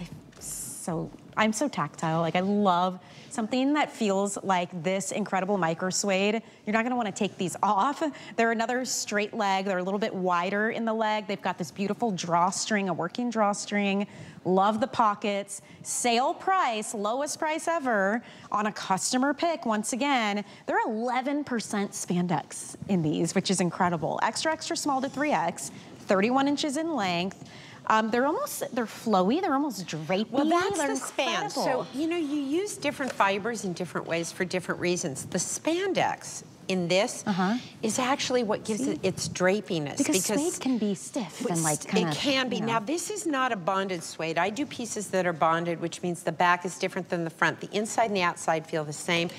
I'm so tactile. Like, I love something that feels like this incredible micro suede. You're not gonna wanna take these off. They're another straight leg. They're a little bit wider in the leg. They've got this beautiful drawstring, a working drawstring. Love the pockets. Sale price, lowest price ever on a customer pick. Once again, they're 11% spandex in these, which is incredible. Extra, extra small to 3X, 31 inches in length. They're flowy, they're almost drapey. Well, that's the span. So, you know, you use different fibers in different ways for different reasons. The spandex in this is actually what gives it its drapiness. Because suede can be stiff and like kind of... It can be. You know. Now, this is not a bonded suede. I do pieces that are bonded, which means the back is different than the front. The inside and the outside feel the same.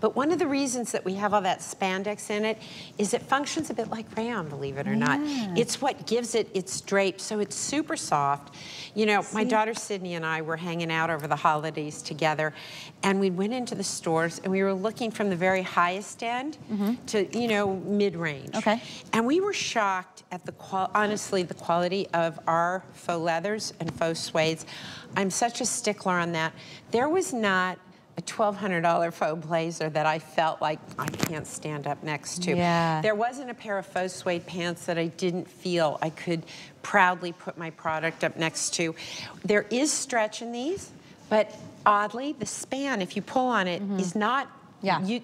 But one of the reasons that we have all that spandex in it is it functions a bit like rayon, believe it or not. It's what gives it its drape, so it's super soft. You know, my daughter Sydney and I were hanging out over the holidays together, and we went into the stores, and we were looking from the very highest end to, you know, mid-range. And we were shocked at the, honestly, the quality of our faux leathers and faux suedes. I'm such a stickler on that. There was not a $1,200 faux blazer that I felt like I can't stand up next to. There wasn't a pair of faux suede pants that I didn't feel I could proudly put my product up next to. There is stretch in these, but oddly, the span, if you pull on it, is not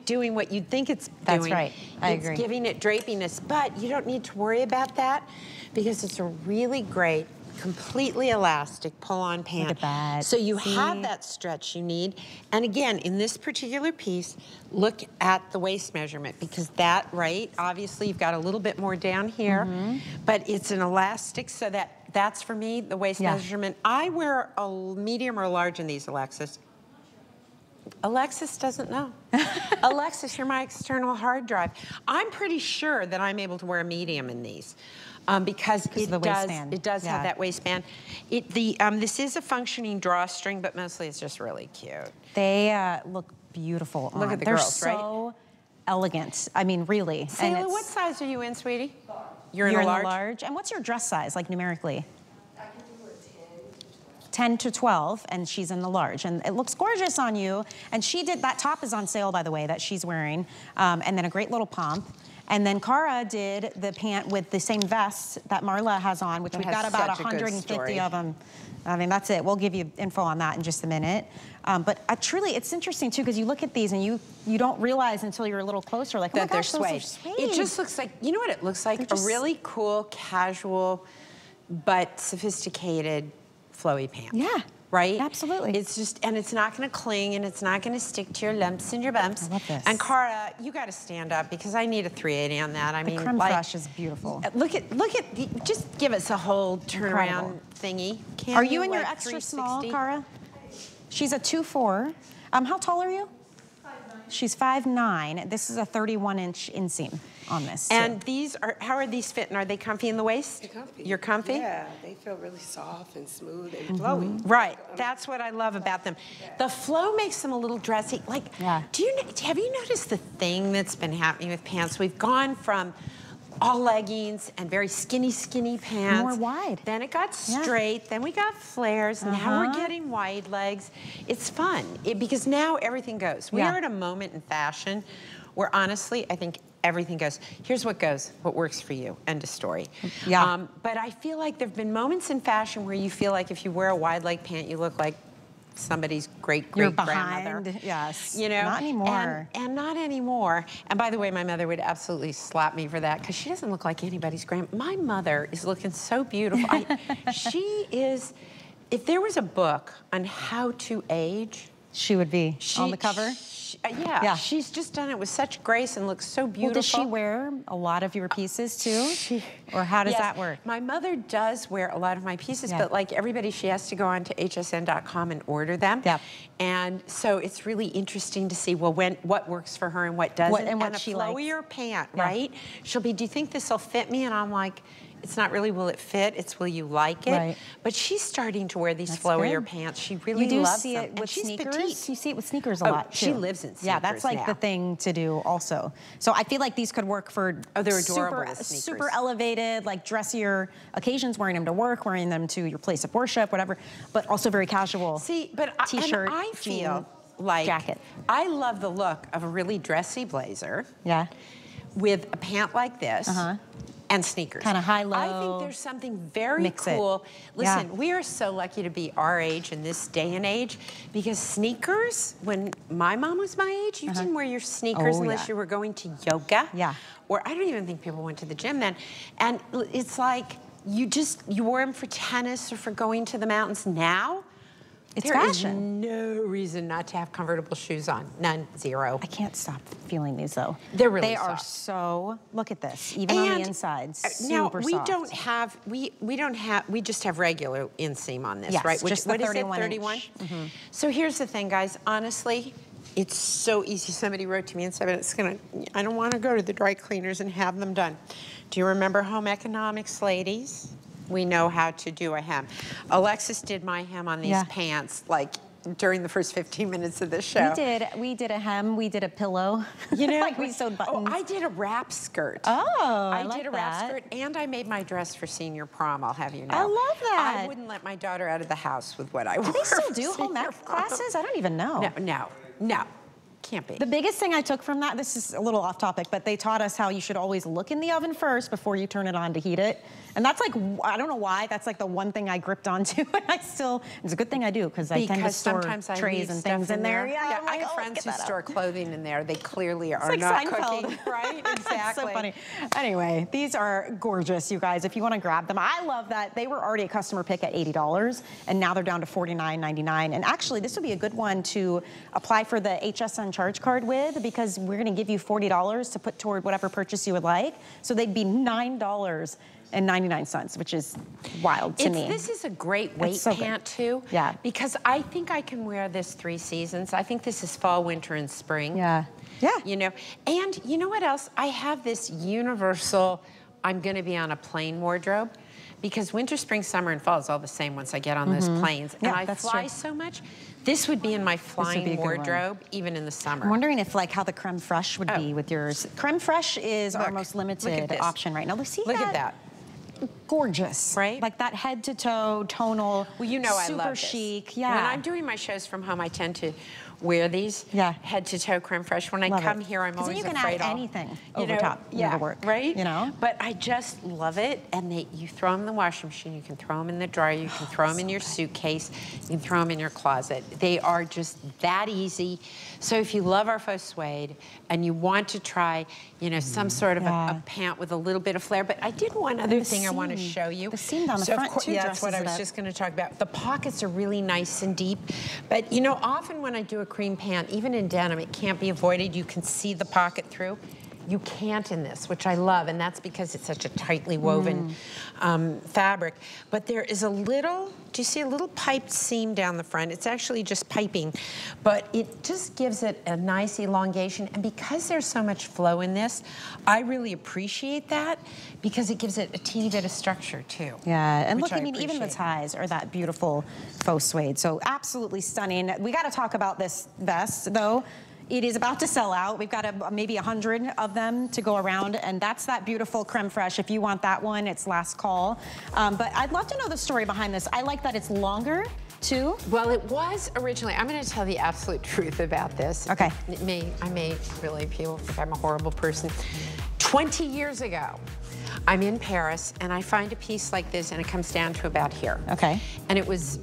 doing what you'd think it's doing. I agree. It's giving it drapiness, but you don't need to worry about that because it's a really great, completely elastic pull-on pant. So you have that stretch you need. And again, in this particular piece, look at the waist measurement because that, obviously you've got a little bit more down here, but it's an elastic so that's for me, the waist measurement. I wear a medium or large in these, Alexis. Alexis doesn't know. Alexis, you're my external hard drive. I'm pretty sure that I'm able to wear a medium in these. Because it does have that waistband. This is a functioning drawstring, but mostly it's just really cute. They look beautiful on. Look at the girls, right? They're so elegant. I mean, really. Sayla, what size are you in, sweetie? Large. You're in a large? And what's your dress size, like numerically? I can do a 10 to 12, and she's in the large. And it looks gorgeous on you. And she did, that top is on sale, by the way, that she's wearing. And then a great little pomp. And then Kara did the pant with the same vest that Marla has on, which we've got about 150 of them. I mean, that's it. We'll give you info on that in just a minute. But truly, it's interesting, too, because you look at these and you don't realize until you're a little closer, like, oh my gosh, those are suede. It just looks like, you know what it looks like? A really cool, casual, but sophisticated flowy pant. Right? Absolutely. It's just, and it's not going to cling, and it's not going to stick to your lumps and your bumps. I love this. And Kara, you got to stand up because I need a 380 on that. I mean, creme fraiche is beautiful. Look at, just give us a whole turnaround thingy. Are you in like your extra small, Kara? She's a 2'4". How tall are you? 5'9". She's 5'9". This is a 31-inch inseam on this. And these are, how are these fitting? Are they comfy in the waist? They're comfy. You're comfy? Yeah, they feel really soft and smooth and flowy. Right, that's what I love about them. The flow makes them a little dressy. Like, have you noticed the thing that's been happening with pants? We've gone from all leggings and very skinny pants. More wide. Then it got straight, then we got flares, now we're getting wide legs. It's fun, because now everything goes. We are at a moment in fashion where honestly, I think everything goes. Here's what goes, what works for you, end of story. But I feel like there've been moments in fashion where you feel like if you wear a wide leg pant, you look like somebody's great-great-grandmother. You know? Not anymore. And not anymore. And by the way, my mother would absolutely slap me for that because she doesn't look like anybody's grandma. My mother is looking so beautiful. She is If there was a book on how to age, she would be on the cover. She's just done it with such grace and looks so beautiful. Well, does she wear a lot of your pieces too? Or how does that work? My mother does wear a lot of my pieces, but like everybody, she has to go on to hsn.com and order them. And so it's really interesting to see, well, what works for her and what doesn't. And what she likes. And a flowier pant, right? She'll be, do you think this will fit me? And I'm like, it's not really will it fit, it's will you like it. But she's starting to wear these flowier pants. She really loves them. You do see it with sneakers. Petite. You see it with sneakers a lot too. She lives in sneakers now. Yeah, that's like the thing to do also. So I feel like these could work for super elevated, like dressier occasions, wearing them to work, wearing them to your place of worship, whatever, but also very casual. See, but T-shirt, I feel like jacket. I love the look of a really dressy blazer. Yeah. With a pant like this. And sneakers. Kind of high-low. I think there's something very cool. Listen, we are so lucky to be our age in this day and age, because sneakers, when my mom was my age, you didn't wear your sneakers unless you were going to yoga. Or I don't even think people went to the gym then. And it's like, you just, you wore them for tennis or for going to the mountains. Now, it's fashion. There is no reason not to have comfortable shoes on. None, zero. I can't stop feeling these though. They're really soft. They are so, look at this, even on the inside, super soft. Now, we just have regular inseam on this, right? Which, just the 31 inch. 31? Mm-hmm. So here's the thing, guys, honestly, it's so easy. Somebody wrote to me and said, I don't want to go to the dry cleaners and have them done. Do you remember home economics, ladies? We know how to do a hem. Alexis did my hem on these pants, like during the first 15 minutes of this show. We did a hem, we did a pillow. You know, like we sewed buttons. Oh, I did a wrap skirt. I did a wrap skirt, and I made my dress for senior prom, I'll have you know. I love that. I wouldn't let my daughter out of the house with what I wore. They still do home ec classes? I don't even know. No. Can't be. The biggest thing I took from that, this is a little off topic, but they taught us how you should always look in the oven first before you turn it on to heat it. And that's like, I don't know why, that's like the one thing I gripped onto, and I still, it's a good thing I do, because I tend to store trays and things in there. Yeah, I have friends who store clothing in there. They clearly are not cooking, right? Exactly. So funny. Anyway, these are gorgeous, you guys, if you want to grab them. I love that. They were already a customer pick at $80, and now they're down to $49.99. And actually, this would be a good one to apply for the HSN charge card with, because we're going to give you $40 to put toward whatever purchase you would like. So they'd be $9.99, which is wild to me. This is a great weight pant too. Yeah. Because I think I can wear this 3 seasons. I think this is fall, winter, and spring. Yeah. Yeah. You know, and you know what else? I have this universal, I'm going to be on a plane wardrobe, because winter, spring, summer, and fall is all the same once I get on those planes. Yeah, and I fly so much. This would be in my flying wardrobe, even in the summer. I'm wondering if, like, how the creme fraiche would be with yours. Creme fraiche is our most limited option right now. Look at that. Gorgeous, right? Like that head to toe, tonal. Well, you know, I love this. Super chic, yeah. When I'm doing my shows from home, I tend to wear these head to toe creme fraiche. When I come here, I'm always afraid of. You can add anything over top. Yeah, work, right? You know? But I just love it. And you throw them in the washing machine, you can throw them in the dryer, you can throw them in your suitcase, you can throw them in your closet. They are just that easy. So if you love our faux suede and you want to try, you know, some sort of a pant with a little bit of flair. But I did one other thing I want to show you. The seam down the front too. That's what I was just going to talk about. The pockets are really nice and deep. But you know, often when I do a cream pant, even in denim, it can't be avoided. You can see the pocket through. You can't in this, which I love, and that's because it's such a tightly woven fabric. But there is a little, do you see a little piped seam down the front? It's actually just piping, but it just gives it a nice elongation. And because there's so much flow in this, I really appreciate that, because it gives it a teeny bit of structure too. Yeah, and look, I mean, even the ties are that beautiful faux suede, so absolutely stunning. We gotta talk about this vest though. It is about to sell out. We've got maybe 100 of them to go around, and that's that beautiful creme fraiche. If you want that one, it's last call. But I'd love to know the story behind this. I like that it's longer, too. Well, it was originally. I'm going to tell the absolute truth about this. Okay. I may really appeal if I'm a horrible person. 20 years ago, I'm in Paris, and I find a piece like this, and it comes down to about here. Okay. And it was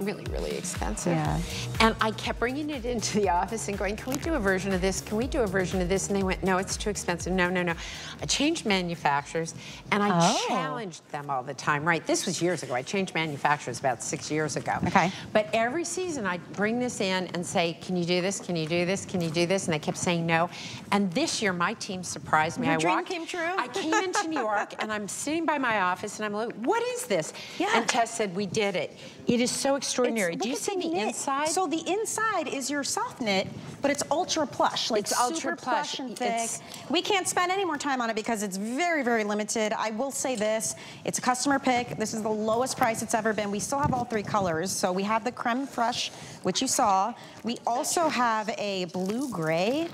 really, really expensive. Yeah. And I kept bringing it into the office and going, can we do a version of this? Can we do a version of this? And they went, no, it's too expensive. No, no, no. I changed manufacturers and I challenged them all the time, right? This was years ago. I changed manufacturers about 6 years ago. Okay. But every season I'd bring this in and say, can you do this? Can you do this? Can you do this? And they kept saying no. And this year my team surprised me. Your dream came true. I came into New York and I'm sitting by my office and I'm like, what is this? Yeah. And Tess said, we did it. It is so extraordinary. Do you see the inside? So the inside is your soft knit, but it's ultra plush. Like it's ultra plush and thick. We can't spend any more time on it because it's very, very limited. I will say this, it's a customer pick. This is the lowest price it's ever been. We still have all three colors. So we have the creme fraiche, which you saw. We also have a blue-gray.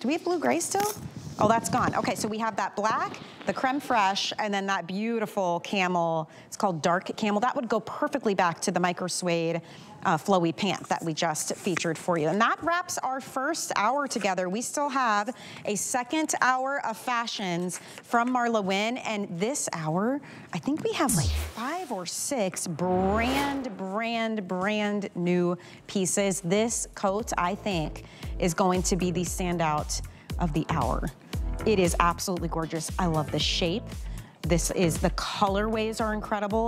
Do we have blue-gray still? Oh, that's gone. Okay, so we have that black, the creme fraiche, and then that beautiful camel. It's called dark camel. That would go perfectly back to the micro suede flowy pant that we just featured for you. And that wraps our first hour together. We still have a second hour of fashions from Marla Wynne. And this hour, I think we have like 5 or 6 brand new pieces. This coat, I think, is going to be the standout of the hour. It is absolutely gorgeous. I love the shape. This is, the colorways are incredible.